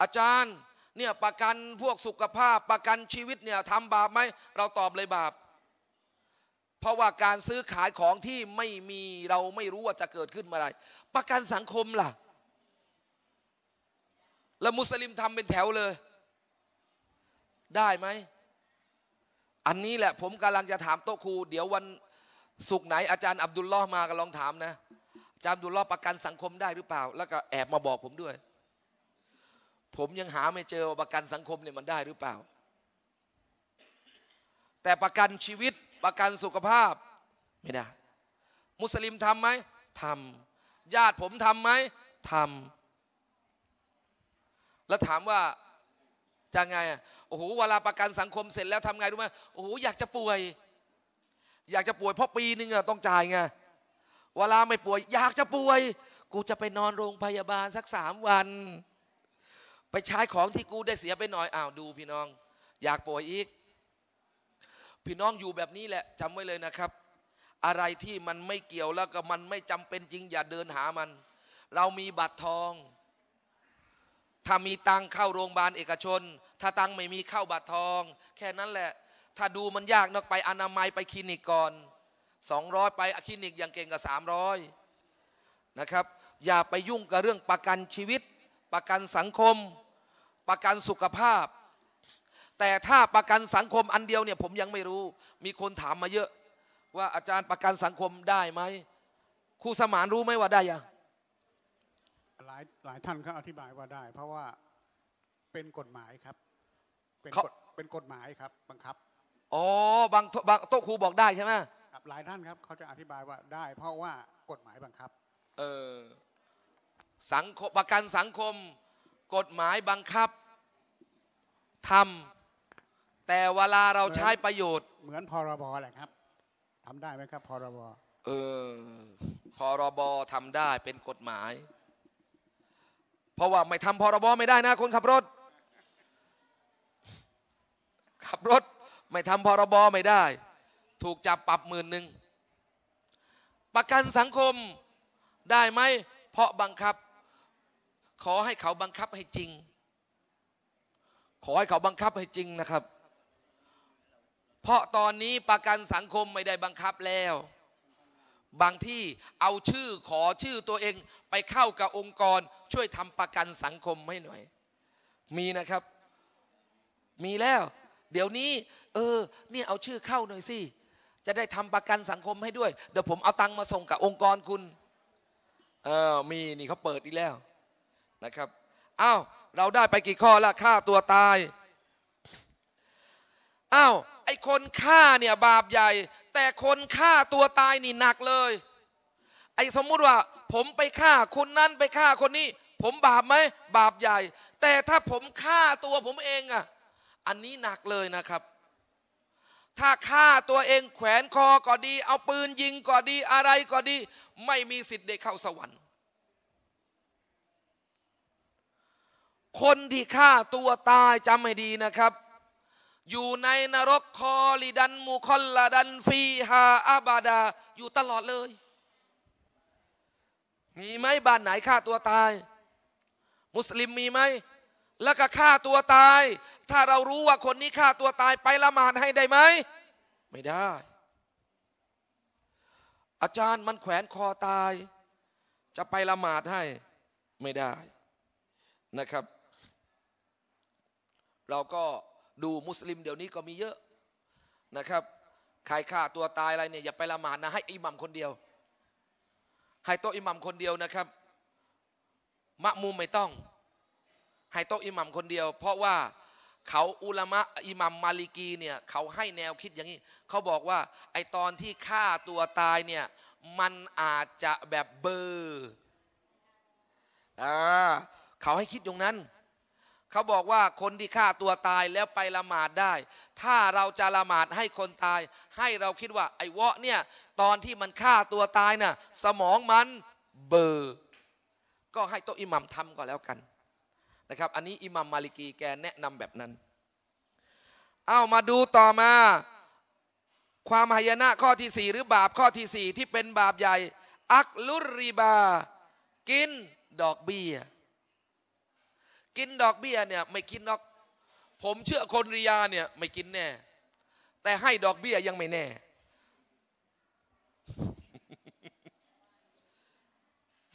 อาจารย์เนี่ยประกันพวกสุขภาพประกันชีวิตเนี่ยทำบาปไหมเราตอบเลยบาปเพราะว่าการซื้อขายของที่ไม่มีเราไม่รู้ว่าจะเกิดขึ้นเมื่อไหร่ประกันสังคมล่ะแล้วมุสลิมทำเป็นแถวเลยได้ไหมอันนี้แหละผมกำลังจะถามโต๊ะครูเดี๋ยววันศุกร์ไหนอาจารย์อับดุลลอฮ์มาก็ลองถามนะอาจารย์อับดุลลอฮ์ประกันสังคมได้หรือเปล่าแล้วก็แอบมาบอกผมด้วยผมยังหาไม่เจอประกันสังคมเนี่ยมันได้หรือเปล่าแต่ประกันชีวิตประกันสุขภาพไม่ได้มุสลิมทำไหมทำญาติผมทำไหมทำแล้วถามว่า จะไงอ่ะโอ้โหเวลาประกันสังคมเสร็จแล้วทำไงรู้ไหมโอ้โหอยากจะป่วยอยากจะป่วยเพราะปีนึงอ่ะต้องจ่ายไงเวลาไม่ป่วยอยากจะป่วยกูจะไปนอนโรงพยาบาลสักสามวันไปใช้ของที่กูได้เสียไปหน่อยอ้าวดูพี่น้องอยากป่วยอีกพี่น้องอยู่แบบนี้แหละจำไว้เลยนะครับอะไรที่มันไม่เกี่ยวแล้วก็มันไม่จำเป็นจริงอย่าเดินหามันเรามีบัตรทองถ้ามีตังเข้าโรงพยาบาลเอกชนถ้าตังไม่มีเข้าบัตรทองแค่นั้นแหละถ้าดูมันยากนักไปอนามัยไปคลินิกก่อนสองร้อยไปคลินิกอย่างเก่งกับสามร้อยนะครับอย่าไปยุ่งกับเรื่องประกันชีวิตประกันสังคมประกันสุขภาพแต่ถ้าประกันสังคมอันเดียวเนี่ยผมยังไม่รู้มีคนถามมาเยอะว่าอาจารย์ประกันสังคมได้ไหมครูสมานรู้ไหมว่าได้ยังหลายหลายท่านเขาอธิบายว่าได้เพราะว่าเป็นกฎหมายครับเป็นกฎเป็นกฎหมายครับบังคับอ๋อบางบางโต๊ะครูบอกได้ใช่ไหมครับหลายท่านครับเขาจะอธิบายว่าได้เพราะว่ากฎหมายบังคับเออสังคมประกันสังคมกฎหมายบังคับทำแต่เวลาเราใช้ประโยชน์เหมือนพรบแหละครับทำได้ไหมครับพรบเออพรบทำได้เป็นกฎหมายเพราะว่าไม่ทำพรบไม่ได้นะคนขับรถขับรถไม่ทำพรบไม่ได้ถูกจับปรับหมื่นหนึ่งประกันสังคมได้ไหมเพราะบังคับขอให้เขาบังคับให้จริงขอให้เขาบังคับให้จริงนะครับเพราะตอนนี้ประกันสังคมไม่ได้บังคับแล้วบางที่เอาชื่อขอชื่อตัวเองไปเข้ากับองค์กรช่วยทำประกันสังคมให้หน่อยมีนะครับมีแล้วเดี๋ยวนี้เออเนี่ยเอาชื่อเข้าหน่อยสิจะได้ทำประกันสังคมให้ด้วยเดี๋ยวผมเอาตังค์มาส่งกับองค์กรคุณเออมีนี่เขาเปิดอีกแล้วนะครับอ้าวเราได้ไปกี่ข้อละฆ่าตัวตายอ้าวไอ้คนฆ่าเนี่ยบาปใหญ่แต่คนฆ่าตัวตายนี่หนักเลยไอ้สมมุติว่าผมไปฆ่าคนนั้นไปฆ่าคนนี้ผมบาปไหมบาปใหญ่แต่ถ้าผมฆ่าตัวผมเองอ่ะอันนี้หนักเลยนะครับถ้าฆ่าตัวเองแขวนคอก็ดีเอาปืนยิงก็ดีอะไรก็ดีไม่มีสิทธิ์ได้เข้าสวรรค์คนที่ฆ่าตัวตายจำให้ดีนะครับอยู่ในนรกคอลิดันมูคอลลาดันฟีฮาอาบาดาอยู่ตลอดเลยมีไหมบ้านไหนฆ่าตัวตายมุสลิมมีไหมแล้วก็ฆ่าตัวตายถ้าเรารู้ว่าคนนี้ฆ่าตัวตายไปละหมาดให้ได้ไหมไม่ได้อาจารย์มันแขวนคอตายจะไปละหมาดให้ไม่ได้นะครับเราก็ดูมุสลิมเดี๋ยวนี้ก็มีเยอะนะครับใครฆ่าตัวตายอะไรเนี่ยอย่าไปละหมาดนะให้อิหมัมคนเดียวให้โต๊ะอิหมัมคนเดียวนะครับมะมุมไม่ต้องให้โต๊ะอิหมัมคนเดียวเพราะว่าเขาอุลามะอิหมัมมาลิกีเนี่ยเขาให้แนวคิดอย่างนี้เขาบอกว่าไอตอนที่ฆ่าตัวตายเนี่ยมันอาจจะแบบเบอร์อ่าเขาให้คิดอย่างนั้นเขาบอกว่าคนที่ฆ่าตัวตายแล้วไปละหมาดได้ถ้าเราจะละหมาดให้คนตายให้เราคิดว่าไอ้วะเนี่ยตอนที่มันฆ่าตัวตายน่ะสมองมันเบลอก็ให้โต๊ะอิหมัมทำก็แล้วกันนะครับอันนี้อิหมัมมาลิกีแกแนะนำแบบนั้นเอามาดูต่อมาความหายนะข้อที่สี่หรือบาปข้อที่สี่ที่เป็นบาปใหญ่อักลุริบากินดอกเบี้ยกินดอกเบี้ยเนี่ยไม่กินหรอกผมเชื่อคนริยาเนี่ยไม่กินแน่แต่ให้ดอกเบี้ยยังไม่แน่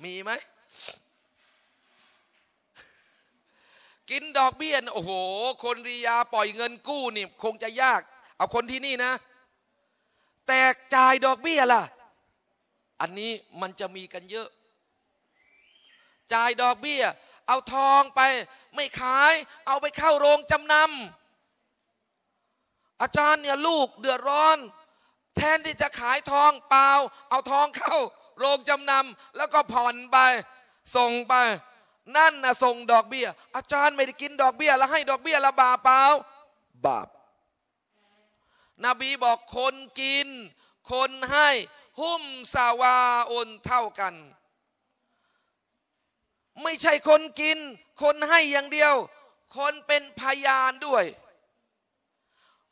มีไหมกินดอกเบี้ยโอ้โหคนริยาปล่อยเงินกู้นี่คงจะยากเอาคนที่นี่นะแต่จ่ายดอกเบี้ยล่ะอันนี้มันจะมีกันเยอะจ่ายดอกเบี้ยเอาทองไปไม่ขายเอาไปเข้าโรงจำนำอาจารย์เนี่ยลูกเดือดร้อนแทนที่จะขายทองเปล่าเอาทองเข้าโรงจำนำแล้วก็ผ่อนไปส่งไป นั่นนะส่งดอกเบี้ยอาจารย์ไม่ได้กินดอกเบี้ยแล้วให้ดอกเบี้ยละบาปเปล่าบาปนบีบอกคนกินคนให้หุ้มสาวาอุนเท่ากันไม่ใช่คนกินคนให้อย่างเดียวคนเป็นพยานด้วย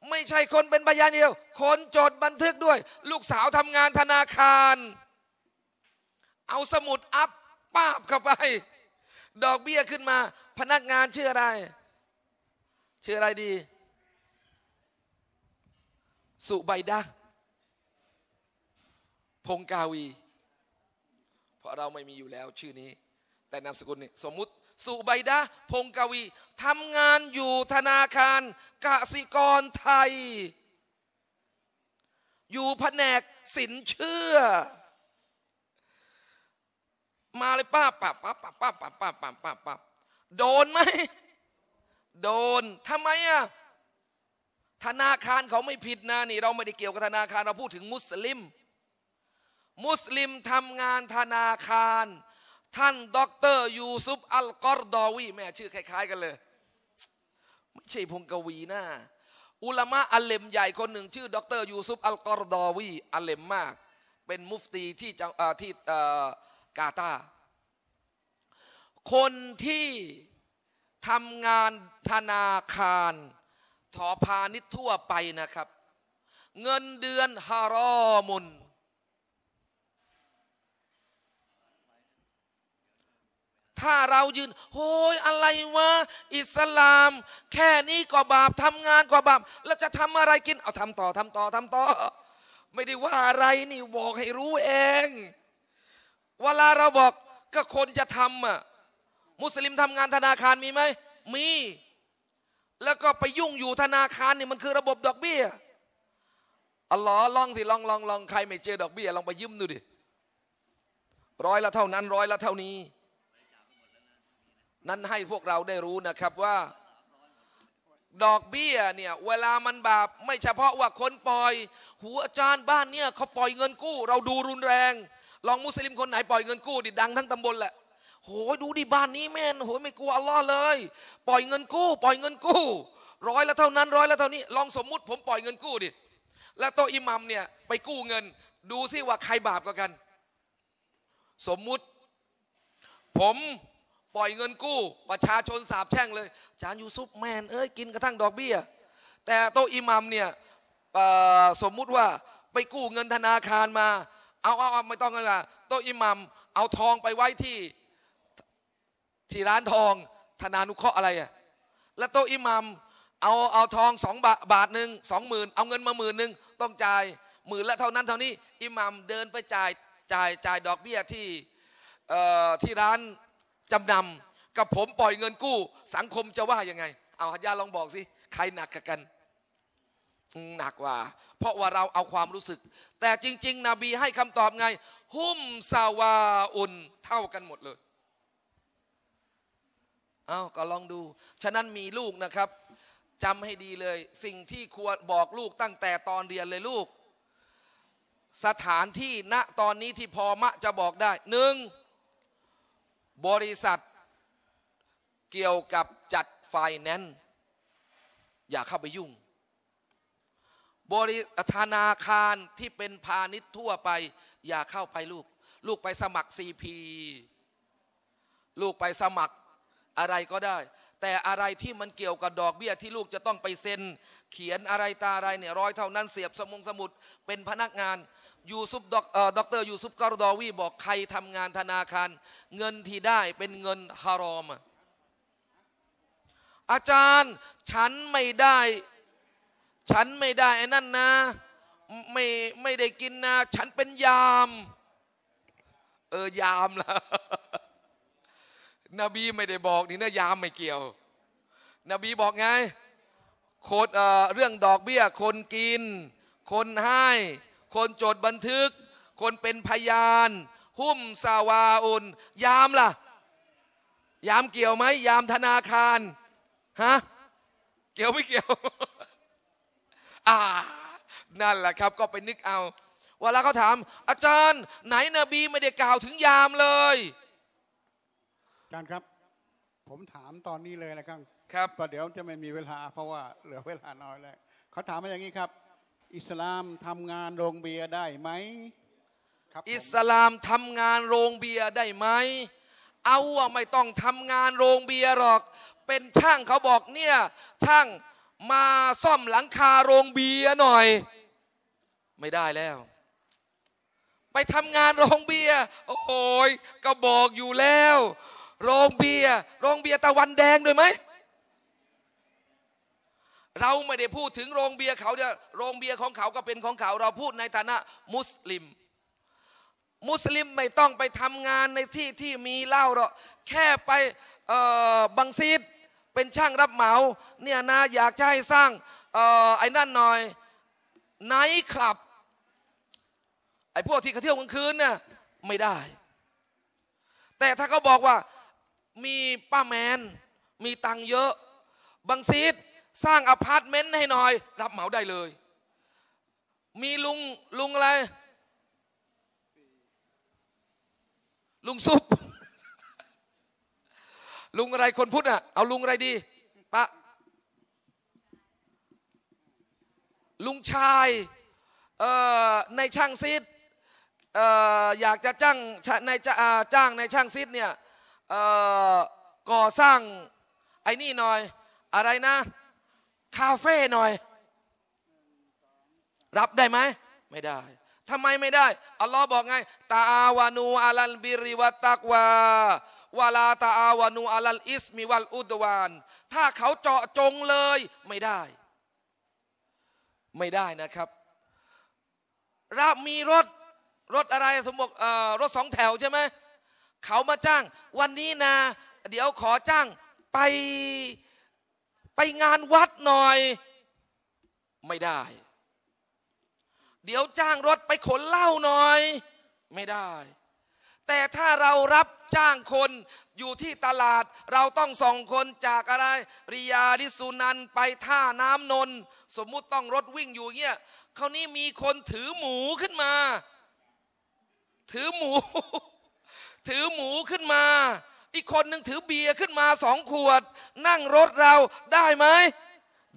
ไม่ใช่คนเป็นพยานเดียวคนจดบันทึกด้วยลูกสาวทำงานธนาคารเอาสมุดอัพป้าบเข้าไปดอกเบี้ยขึ้นมาพนักงานชื่ออะไรชื่ออะไรดีสุไบดะห์พงกาวีเพราะเราไม่มีอยู่แล้วชื่อนี้แต่นามสกุลนี่สมมุติสุไบดะห์พงกาวีทำงานอยู่ธนาคารกสิกรไทยอยู่แผนกสินเชื่อมาเลยป้าป้าป้าป้าป้าป้าป้าป้าป้าป้าโดนไหมโดนทำไมอ่ะธนาคารเขาไม่ผิดนะนี่เราไม่ได้เกี่ยวกับธนาคารเราพูดถึงมุสลิมมุสลิมทำงานธนาคารท่านด็อกเตอร์ยูซุฟอัลกอรดอวีแม่ชื่อคล้ายๆกันเลยไม่ใช่พงกวีนะอุลามะอัลเลมใหญ่คนหนึ่งชื่อด็อกเตอร์ยูซุฟอัลกอรดอวีอัลเลมมากเป็นมุฟตีที่ที่กาตาร์คนที่ทำงานธนาคารทอพาณิชย์ทั่วไปนะครับเงินเดือนฮารอมุนถ้าเรายืนโอ้ยอะไรวะอิสลามแค่นี้ก็บาปทำงานก็บาปแล้วจะทำอะไรกินเอาทำต่อทำต่อทำต่อไม่ได้ว่าอะไรนี่บอกให้รู้เองเวลาเราบอกก็คนจะทำอ่ะมุสลิมทำงานธนาคารมีไหมมีแล้วก็ไปยุ่งอยู่ธนาคารนี่มันคือระบบดอกเบี้ยอัลลอฮ์ลองสิลองลองลองใครไม่เจอดอกเบี้ยลองไปยืมดูดิร้อยละเท่านั้นร้อยละเท่านี้นั้นให้พวกเราได้รู้นะครับว่าดอกเบี้ยเนี่ยเวลามันบาปไม่เฉพาะว่าคนปล่อยหัวอาจารย์บ้านเนี่ยเขาปล่อยเงินกู้เราดูรุนแรงลองมุสลิมคนไหนปล่อยเงินกู้ดิดังทั้งตำบลแหละโหดูดิบ้านนี้แม่นโหไม่กลัวอัลลอฮ์เลยปล่อยเงินกู้ปล่อยเงินกู้ร้อยละเท่านั้นร้อยละเท่านี้ลองสมมุติผมปล่อยเงินกู้ดิแล้วโต๊ะอิหมัมเนี่ยไปกู้เงินดูซิว่าใครบาปกว่ากันสมมุติผมปล่อยเงินกู้ประชาชนสาบแช่งเลยอาจารย์ยูซุฟแมนเอ้ยกินกระทั่งดอกเบี้ยแต่โต๊ะอิหมัมเนี่ยสมมุติว่าไปกู้เงินธนาคารมาเอาเอาเอาไม่ต้องกันละโต๊ะอิหมัมเอาทองไปไว้ที่ที่ร้านทองธนานุเคราะห์อะไรอ่ะแล้วโต๊ะอิหมัมเอาเอาทองสองบาทบาทหนึ่งสองหมื่นเอาเงินมาหมื่นหนึ่งต้องจ่ายหมื่นละเท่านั้นเท่านี้อิหมัมเดินไปจ่ายจ่ายจ่ายดอกเบี้ยที่เอ่อที่ร้านจำนำกับผมปล่อยเงินกู้สังคมจะว่ายังไงเอาฮัจญาลองบอกสิใครหนักกันหนักว่าเพราะว่าเราเอาความรู้สึกแต่จริงๆนบีให้คำตอบไงหุ้มซาวาอุนเท่ากันหมดเลยเอาก็ลองดูฉะนั้นมีลูกนะครับจำให้ดีเลยสิ่งที่ควรบอกลูกตั้งแต่ตอนเรียนเลยลูกสถานที่ณตอนนี้ที่พอมะจะบอกได้หนึ่งบริษัทเกี่ยวกับจัดไฟแนนซ์อย่าเข้าไปยุ่งบริษัทธนาคารที่เป็นพาณิชย์ทั่วไปอย่าเข้าไปลูกลูกไปสมัคร ซี พี ลูกไปสมัครอะไรก็ได้แต่อะไรที่มันเกี่ยวกับดอกเบี้ยที่ลูกจะต้องไปเซ็นเขียนอะไรตาอะไรเนี่ยร้อยเท่านั้นเสียบสมงสมุดเป็นพนักงานยูซุฟด็อกเตอร์ยูซุฟกอรดอวีบอกใครทำงานธนาคารเงินที่ได้เป็นเงินฮารอมอาจารย์ฉันไม่ได้ฉันไม่ได้ไอ้นั่นนะไม่ไม่ได้กินนะฉันเป็นยามเออยามล่ะนบีไม่ได้บอกนี่นะยามไม่เกี่ยวนบีบอกไงโคดเรื่องดอกเบี้ยคนกินคนให้คนจดบันทึกคนเป็นพยานหุ้มซาวาอุนยามล่ะยามเกี่ยวไหมยามธนาคารฮะเกี่ยวไม่เกี่ยวอ่านั่นแหละครับก็ไปนึกเอาเวลาเขาถามอาจารย์ไหนนบีไม่ได้กล่าวถึงยามเลยอาจารย์ครับ ผมถามตอนนี้เลยนะครับครับประเดี๋ยวจะไม่มีเวลาเพราะว่าเหลือเวลาน้อยแล้วเขาถามมาอย่างนี้ครับอิสลามทำงานโรงเบียร์ได้ไหมครับอิสลามทำงานโรงเบียร์ได้ไหมเอาว่าไม่ต้องทำงานโรงเบียร์หรอกเป็นช่างเขาบอกเนี่ยช่างมาซ่อมหลังคาโรงเบียร์หน่อยไม่ได้แล้วไปทำงานโรงเบียร์โอ้ยก็บอกอยู่แล้วโรงเบียร์โรงเบียร์ตะวันแดงด้วยไหมเราไม่ได้พูดถึงโรงเบียร์เขาเนี่ยโรงเบียร์ของเขาก็เป็นของเขาเราพูดในฐานะมุสลิมมุสลิมไม่ต้องไปทำงานในที่ที่มีเหล้าหรอกแค่ไปบังซีดเป็นช่างรับเหมาเนี่ยนะอยากจะให้สร้างไอ้นั่นหน่อยไนท์คลับไอ้พวกที่เขาเที่ยวกลางคืนเนี่ยไม่ได้แต่ถ้าเขาบอกว่ามีป้าแมนมีตังเยอะบังซีดสร้างอพาร์ตเมนต์ให้หน่อยรับเหมาได้เลยมีลุงลุงอะไรลุงซุปลุงอะไรคนพุทธอ่ะเอาลุงอะไรดีปะลุงชายเอ่อในช่างซีดเอ่ออยากจะจ้างในจ้างในช่างซีดเนี่ยเอ่อก่อสร้างไอ้นี่หน่อยอะไรนะคาเฟ่หน่อยรับได้ไหมไม่ได้ทำไมไม่ได้อัลลอฮ์บอกไงตะอาวานูอาลัลบิริวัตตักวาวะลาตะอาวานูอาลัลอิสมิวัลอุดวานถ้าเขาเจาะจงเลยไม่ได้ไม่ได้นะครับรับมีรถรถอะไรสมมติรถสองแถวใช่ไหมเขามาจ้างวันนี้นะเดี๋ยวขอจ้างไปไปงานวัดหน่อยไม่ได้เดี๋ยวจ้างรถไปขนเหล้าหน่อยไม่ได้แต่ถ้าเรารับจ้างคนอยู่ที่ตลาดเราต้องส่งคนจากอะไรริยาดิสุนันไปท่าน้ำนนสมมุติต้องรถวิ่งอยู่เงี้ยคราวนี้มีคนถือหมูขึ้นมาถือหมู ถือหมูขึ้นมาอีกคนหนึ่งถือเบียร์ขึ้นมาสองขวดนั่งรถเราได้ไหม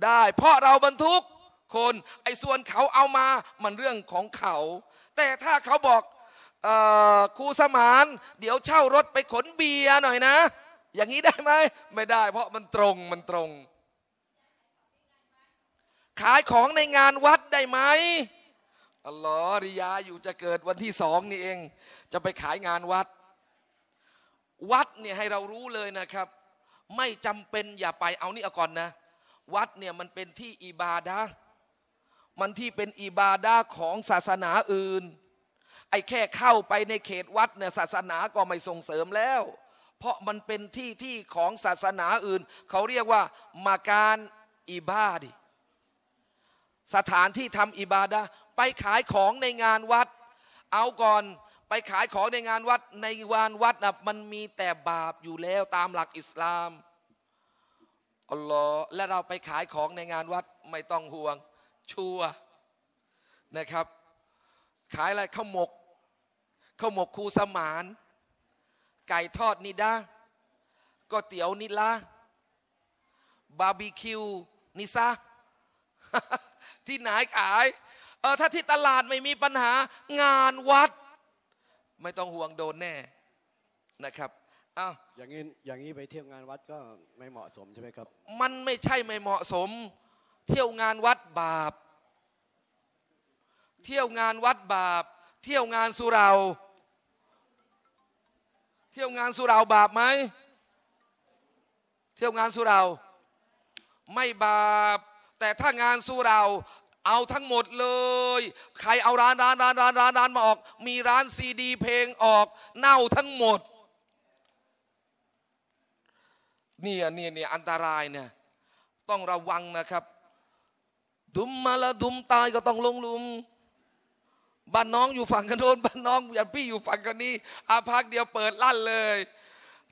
ได้เพราะเราบรรทุกคนไอ้ส่วนเขาเอามามันเรื่องของเขาแต่ถ้าเขาบอกเอ่อครูสมานเดี๋ยวเช่ารถไปขนเบียร์หน่อยนะอย่างนี้ได้ไหมไม่ได้เพราะมันตรงมันตรงขายของในงานวัดได้ไหมอัลลอฮ์ริยาอยู่จะเกิดวันที่สองนี่เองจะไปขายงานวัดวัดเนี่ยให้เรารู้เลยนะครับไม่จำเป็นอย่าไปเอานี่เอาก่อนนะวัดเนี่ยมันเป็นที่อิบาดะห์มันที่เป็นอิบาดะห์ของศาสนาอื่นไอ้แค่เข้าไปในเขตวัดเนี่ยศาสนาก็ไม่ส่งเสริมแล้วเพราะมันเป็นที่ที่ของศาสนาอื่นเขาเรียกว่ามาการอิบาดะห์สถานที่ทำอิบาดะห์ไปขายของในงานวัดเอาก่อนไปขายของในงานวัดในวานวัดน่ะมันมีแต่บาปอยู่แล้วตามหลักอิสลามอัลลอฮ์และเราไปขายของในงานวัดไม่ต้องห่วงชัวนะครับขายอะไรข้าวหมกข้าวหมกครูสมานไก่ทอดนิดาก๋วยเตี๋ยวนิลาบาร์บีคิวนิซาที่ไหนขายเออถ้าที่ตลาดไม่มีปัญหางานวัดไม่ต้องห่วงโดนแน่นะครับอ้าวอย่างนี้อย่างนี้ไปเที่ยวงานวัดก็ไม่เหมาะสมใช่ไหมครับมันไม่ใช่ไม่เหมาะสมเที่ยวงานวัดบาปเที่ยวงานวัดบาปเที่ยวงานสุราเที่ยวงานสุราบาปไหมเที่ยวงานสุราไม่บาปแต่ถ้างานสุราเอาทั้งหมดเลยใครเอาร้านร้านร้านร้านร้านร้านมาออกมีร้านซีดีเพลงออกเน่าทั้งหมดเนี่ยเนี่ยเนี่ยอันตรายเนี่ยต้องระวังนะครับดุมมาละดุมตายก็ต้องลงลุมบ้านน้องอยู่ฝั่งกันโน้นบ้านน้องอย่างพี่อยู่ฝั่งกันนี้อาพักเดียวเปิดลั่นเลย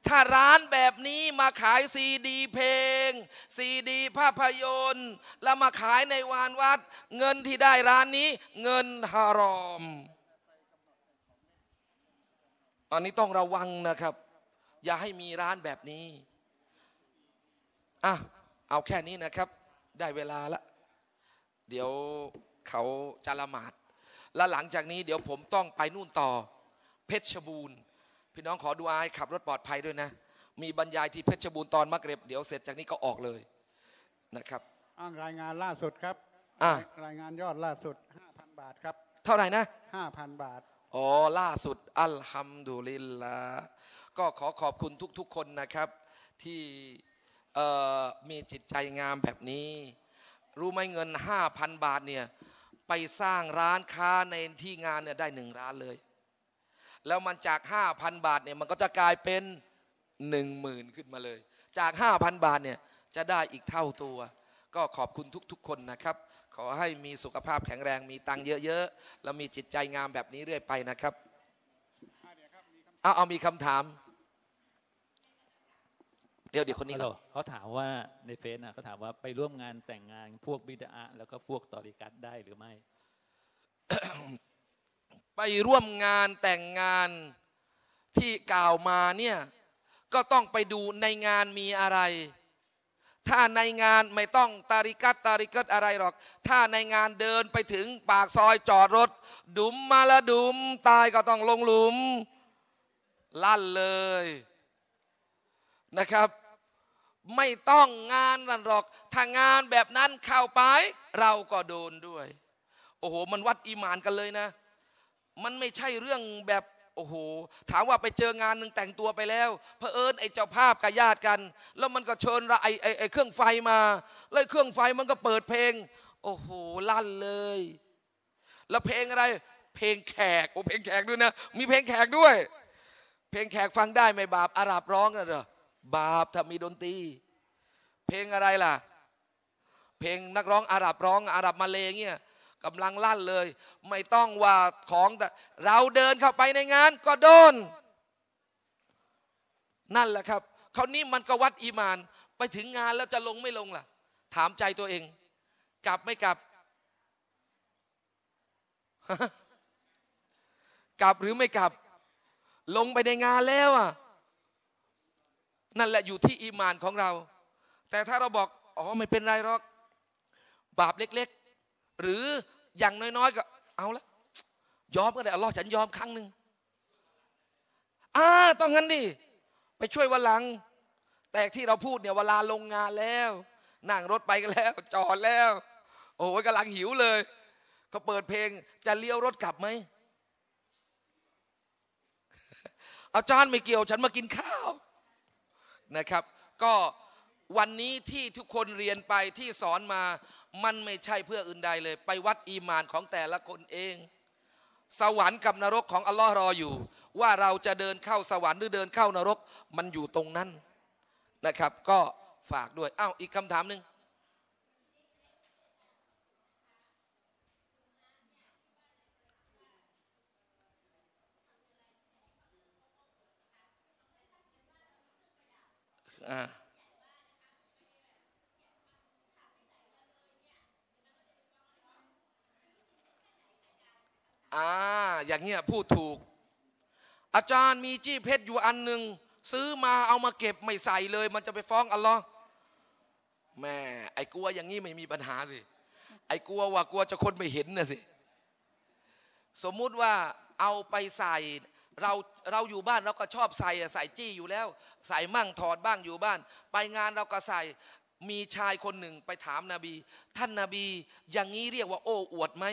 ถ้าร้านแบบนี้มาขายซีดีเพลงซีดีภาพยนตร์แล้วมาขายในวานวัดเงินที่ได้ร้านนี้เงินฮารอมอันนี้ต้องระวังนะครับอย่าให้มีร้านแบบนี้ อ่ะเอาแค่นี้นะครับได้เวลาละเดี๋ยวเขาจะละหมาดและหลังจากนี้เดี๋ยวผมต้องไปนู่นต่อเพชรบูรณ์พี่น้องขอดูอาให้ขับรถปลอดภัยด้วยนะมีบรรยายที่เพชรบูรณ์ตอนมักริบเดี๋ยวเสร็จจากนี้ก็ออกเลยนะครับอ้างรายงานล่าสุดครับรายงานยอดล่าสุด ห้าพัน บาทครับเท่าไหร่นะ ห้าพัน บาทอ๋อล่าสุดอัลฮัมดุลิลลาห์ก็ขอขอบคุณทุกๆคนนะครับที่มีจิตใจงามแบบนี้รู้ไหมเงิน ห้าพัน บาทเนี่ยไปสร้างร้านค้าในที่งานเนี่ยได้หนึ่งร้านเลยแล้วมันจาก ห้าพัน บาทเนี่ยมันก็จะกลายเป็น หนึ่งหมื่น ขึ้นมาเลยจาก ห้าพัน บาทเนี่ยจะได้อีกเท่าตัวก็ขอบคุณทุกๆคนนะครับขอให้มีสุขภาพแข็งแรงมีตังค์เยอะๆแล้วมีจิตใจงามแบบนี้เรื่อยไปนะครับเอาเอามีคำถามเดี๋ยวเดี๋ยวคนนี้เขาเขาถามว่าในเฟซนะเขาถามว่าไปร่วมงานแต่งงานพวกบิดอะห์แล้วก็พวกตอริกัตได้หรือไม่ ไปร่วมงานแต่งงานที่กล่าวมาเนี่ยก็ต้องไปดูในงานมีอะไรถ้าในงานไม่ต้องตาริกัตตาริกัตอะไรหรอกถ้าในงานเดินไปถึงปากซอยจอดรถดุมมาละดุมตายก็ต้องลงหลุมลั่นเลยนะครับไม่ต้องงานนั่นหรอกถ้างานแบบนั้นเข้าไปเราก็โดนด้วยโอ้โหมันวัดอีหม่านกันเลยนะมันไม่ใช่เรื่องแบบโอ้โหถามว่าไปเจองานหนึ่งแต่งตัวไปแล้วเผอิญไอ้เจ้าภาพกับญาติกันแล้วมันก็เชิญไอ้ไอ้ไอ้เครื่องไฟมาแล้วเครื่องไฟมันก็เปิดเพลงโอ้โหลั่นเลยแล้วเพลงอะไรเพลงแขกโอ้เพลงแขกด้วยนะมีเพลงแขกด้วยเพลงแขกฟังได้ไหมบาปอาหรับร้องน่ะเหรอบาปถ้ามีดนตรีเพลงอะไรล่ะเพลงนักร้องอาหรับร้องอาหรับมาเลเงี้ยกำลังลั่นเลยไม่ต้องว่าของแต่เราเดินเข้าไปในงานก็โดนนั่นแหละครับคราวนี้มันก็วัดอีหม่านไปถึงงานแล้วจะลงไม่ลงล่ะถามใจตัวเองกลับไม่กลับ กลับหรือไม่กลับลงไปในงานแล้วอ่ะนั่นแหละอยู่ที่อีหม่านของเราแต่ถ้าเราบอกอ๋อไม่เป็นไรหรอกบาปเล็กหรืออย่างน้อยๆก็เอาละยอมก็ได้อัลเลาะห์ฉันยอมครั้งหนึ่งอ่าต้องงั้นดิไปช่วยวันหลังแต่ที่เราพูดเนี่ยเวลาลงงานแล้วนั่งรถไปกันแล้วจอดแล้วโอ้ยกำลังหิวเลยเขาเปิดเพลงจะเลี้ยวรถกลับไหมอาจารย์ไม่เกี่ยวฉันมากินข้าวนะครับก็วันนี้ที่ทุกคนเรียนไปที่สอนมามันไม่ใช่เพื่ออื่นใดเลยไปวัดอีหม่านของแต่ละคนเองสวรรค์กับนรกของอัลลอฮ์รออยู่ว่าเราจะเดินเข้าสวรรค์หรือเดินเข้านรกมันอยู่ตรงนั้นนะครับก็ฝากด้วยอ้าวอีกคำถามหนึ่งอ่าอ่าอย่างเงี้ยพูดถูกอาจารย์มีจี้เพชรอยู่อันหนึ่งซื้อมาเอามาเก็บไม่ใส่เลยมันจะไปฟ้องอัลลอฮ์แม่ไอ้กลัวอย่างนี้ไม่มีปัญหาสิไอ้กลัวว่ากลัวจะคนไม่เห็นนะสิสมมุติว่าเอาไปใส่เราเราอยู่บ้านเราก็ชอบใส่ใส่จี้อยู่แล้วใส่มั่งถอดบ้างอยู่บ้านไปงานเราก็ใส่มีชายคนหนึ่งไปถามนบีท่านนบีอย่างนี้เรียกว่าโอ้อวดไหม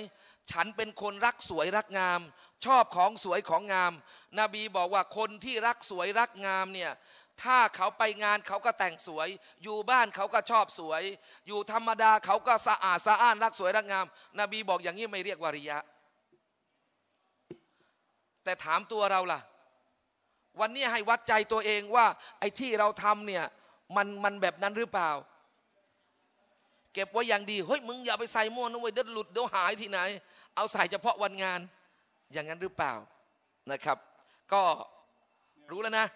ฉันเป็นคนรักสวยรักงามชอบของสวยของงามนบีบอกว่าคนที่รักสวยรักงามเนี่ยถ้าเขาไปงานเขาก็แต่งสวยอยู่บ้านเขาก็ชอบสวยอยู่ธรรมดาเขาก็สะอาดสะอ้านรักสวยรักงามนบีบอกอย่างนี้ไม่เรียกว่าริยะแต่ถามตัวเราล่ะวันนี้ให้วัดใจตัวเองว่าไอ้ที่เราทำเนี่ยมันมันแบบนั้นหรือเปล่าเก็บไว้อย่างดีเฮ้ยมึงอย่าไปใส่มั่วนะเว้ยเดี๋ยวหลุดเดี๋ยวหายที่ไหนเอาใส่เฉพาะวันงานอย่างนั้นหรือเปล่านะครับก็รู้แล้วนะ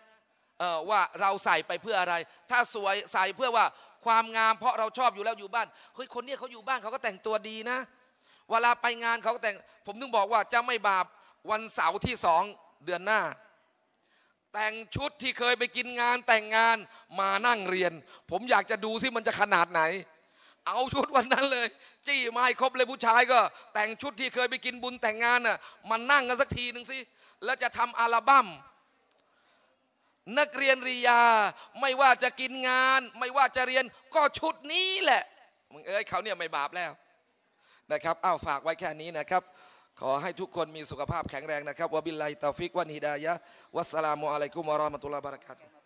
เอ่อว่าเราใส่ไปเพื่ออะไรถ้าสวยใส่เพื่อว่าความงามเพราะเราชอบอยู่แล้วอยู่บ้านเฮ้ยคนเนี้ยเขาอยู่บ้านเขาก็แต่งตัวดีนะเวลาไปงานเขาก็แต่งผมถึงบอกว่าจะไม่บาปวันเสาร์ที่สองเดือนหน้า แต่งชุดที่เคยไปกินงานแต่งงานมานั่งเรียนผมอยากจะดูซิมันจะขนาดไหนเอาชุดวันนั้นเลยจี้ไม้ครบเลยผู้ชายก็แต่งชุดที่เคยไปกินบุญแต่งงานน่ะมันนั่งกันสักทีหนึ่งสิแล้วจะทำอัลบั้มนักเรียนริยาไม่ว่าจะกินงานไม่ว่าจะเรียนก็ชุดนี้แหละมึงเอ้ยเขาเนี่ยไม่บาปแล้วนะครับอ้าวฝากไว้แค่นี้นะครับขอให้ทุกคนมีสุขภาพแข็งแรงนะครับวะบิลลาฮิตอฟิกวัลฮิดายะฮ์วัสสลามุอะลัยกุมวะเราะห์มะตุลลอฮิวะบะเราะกาตุฮ์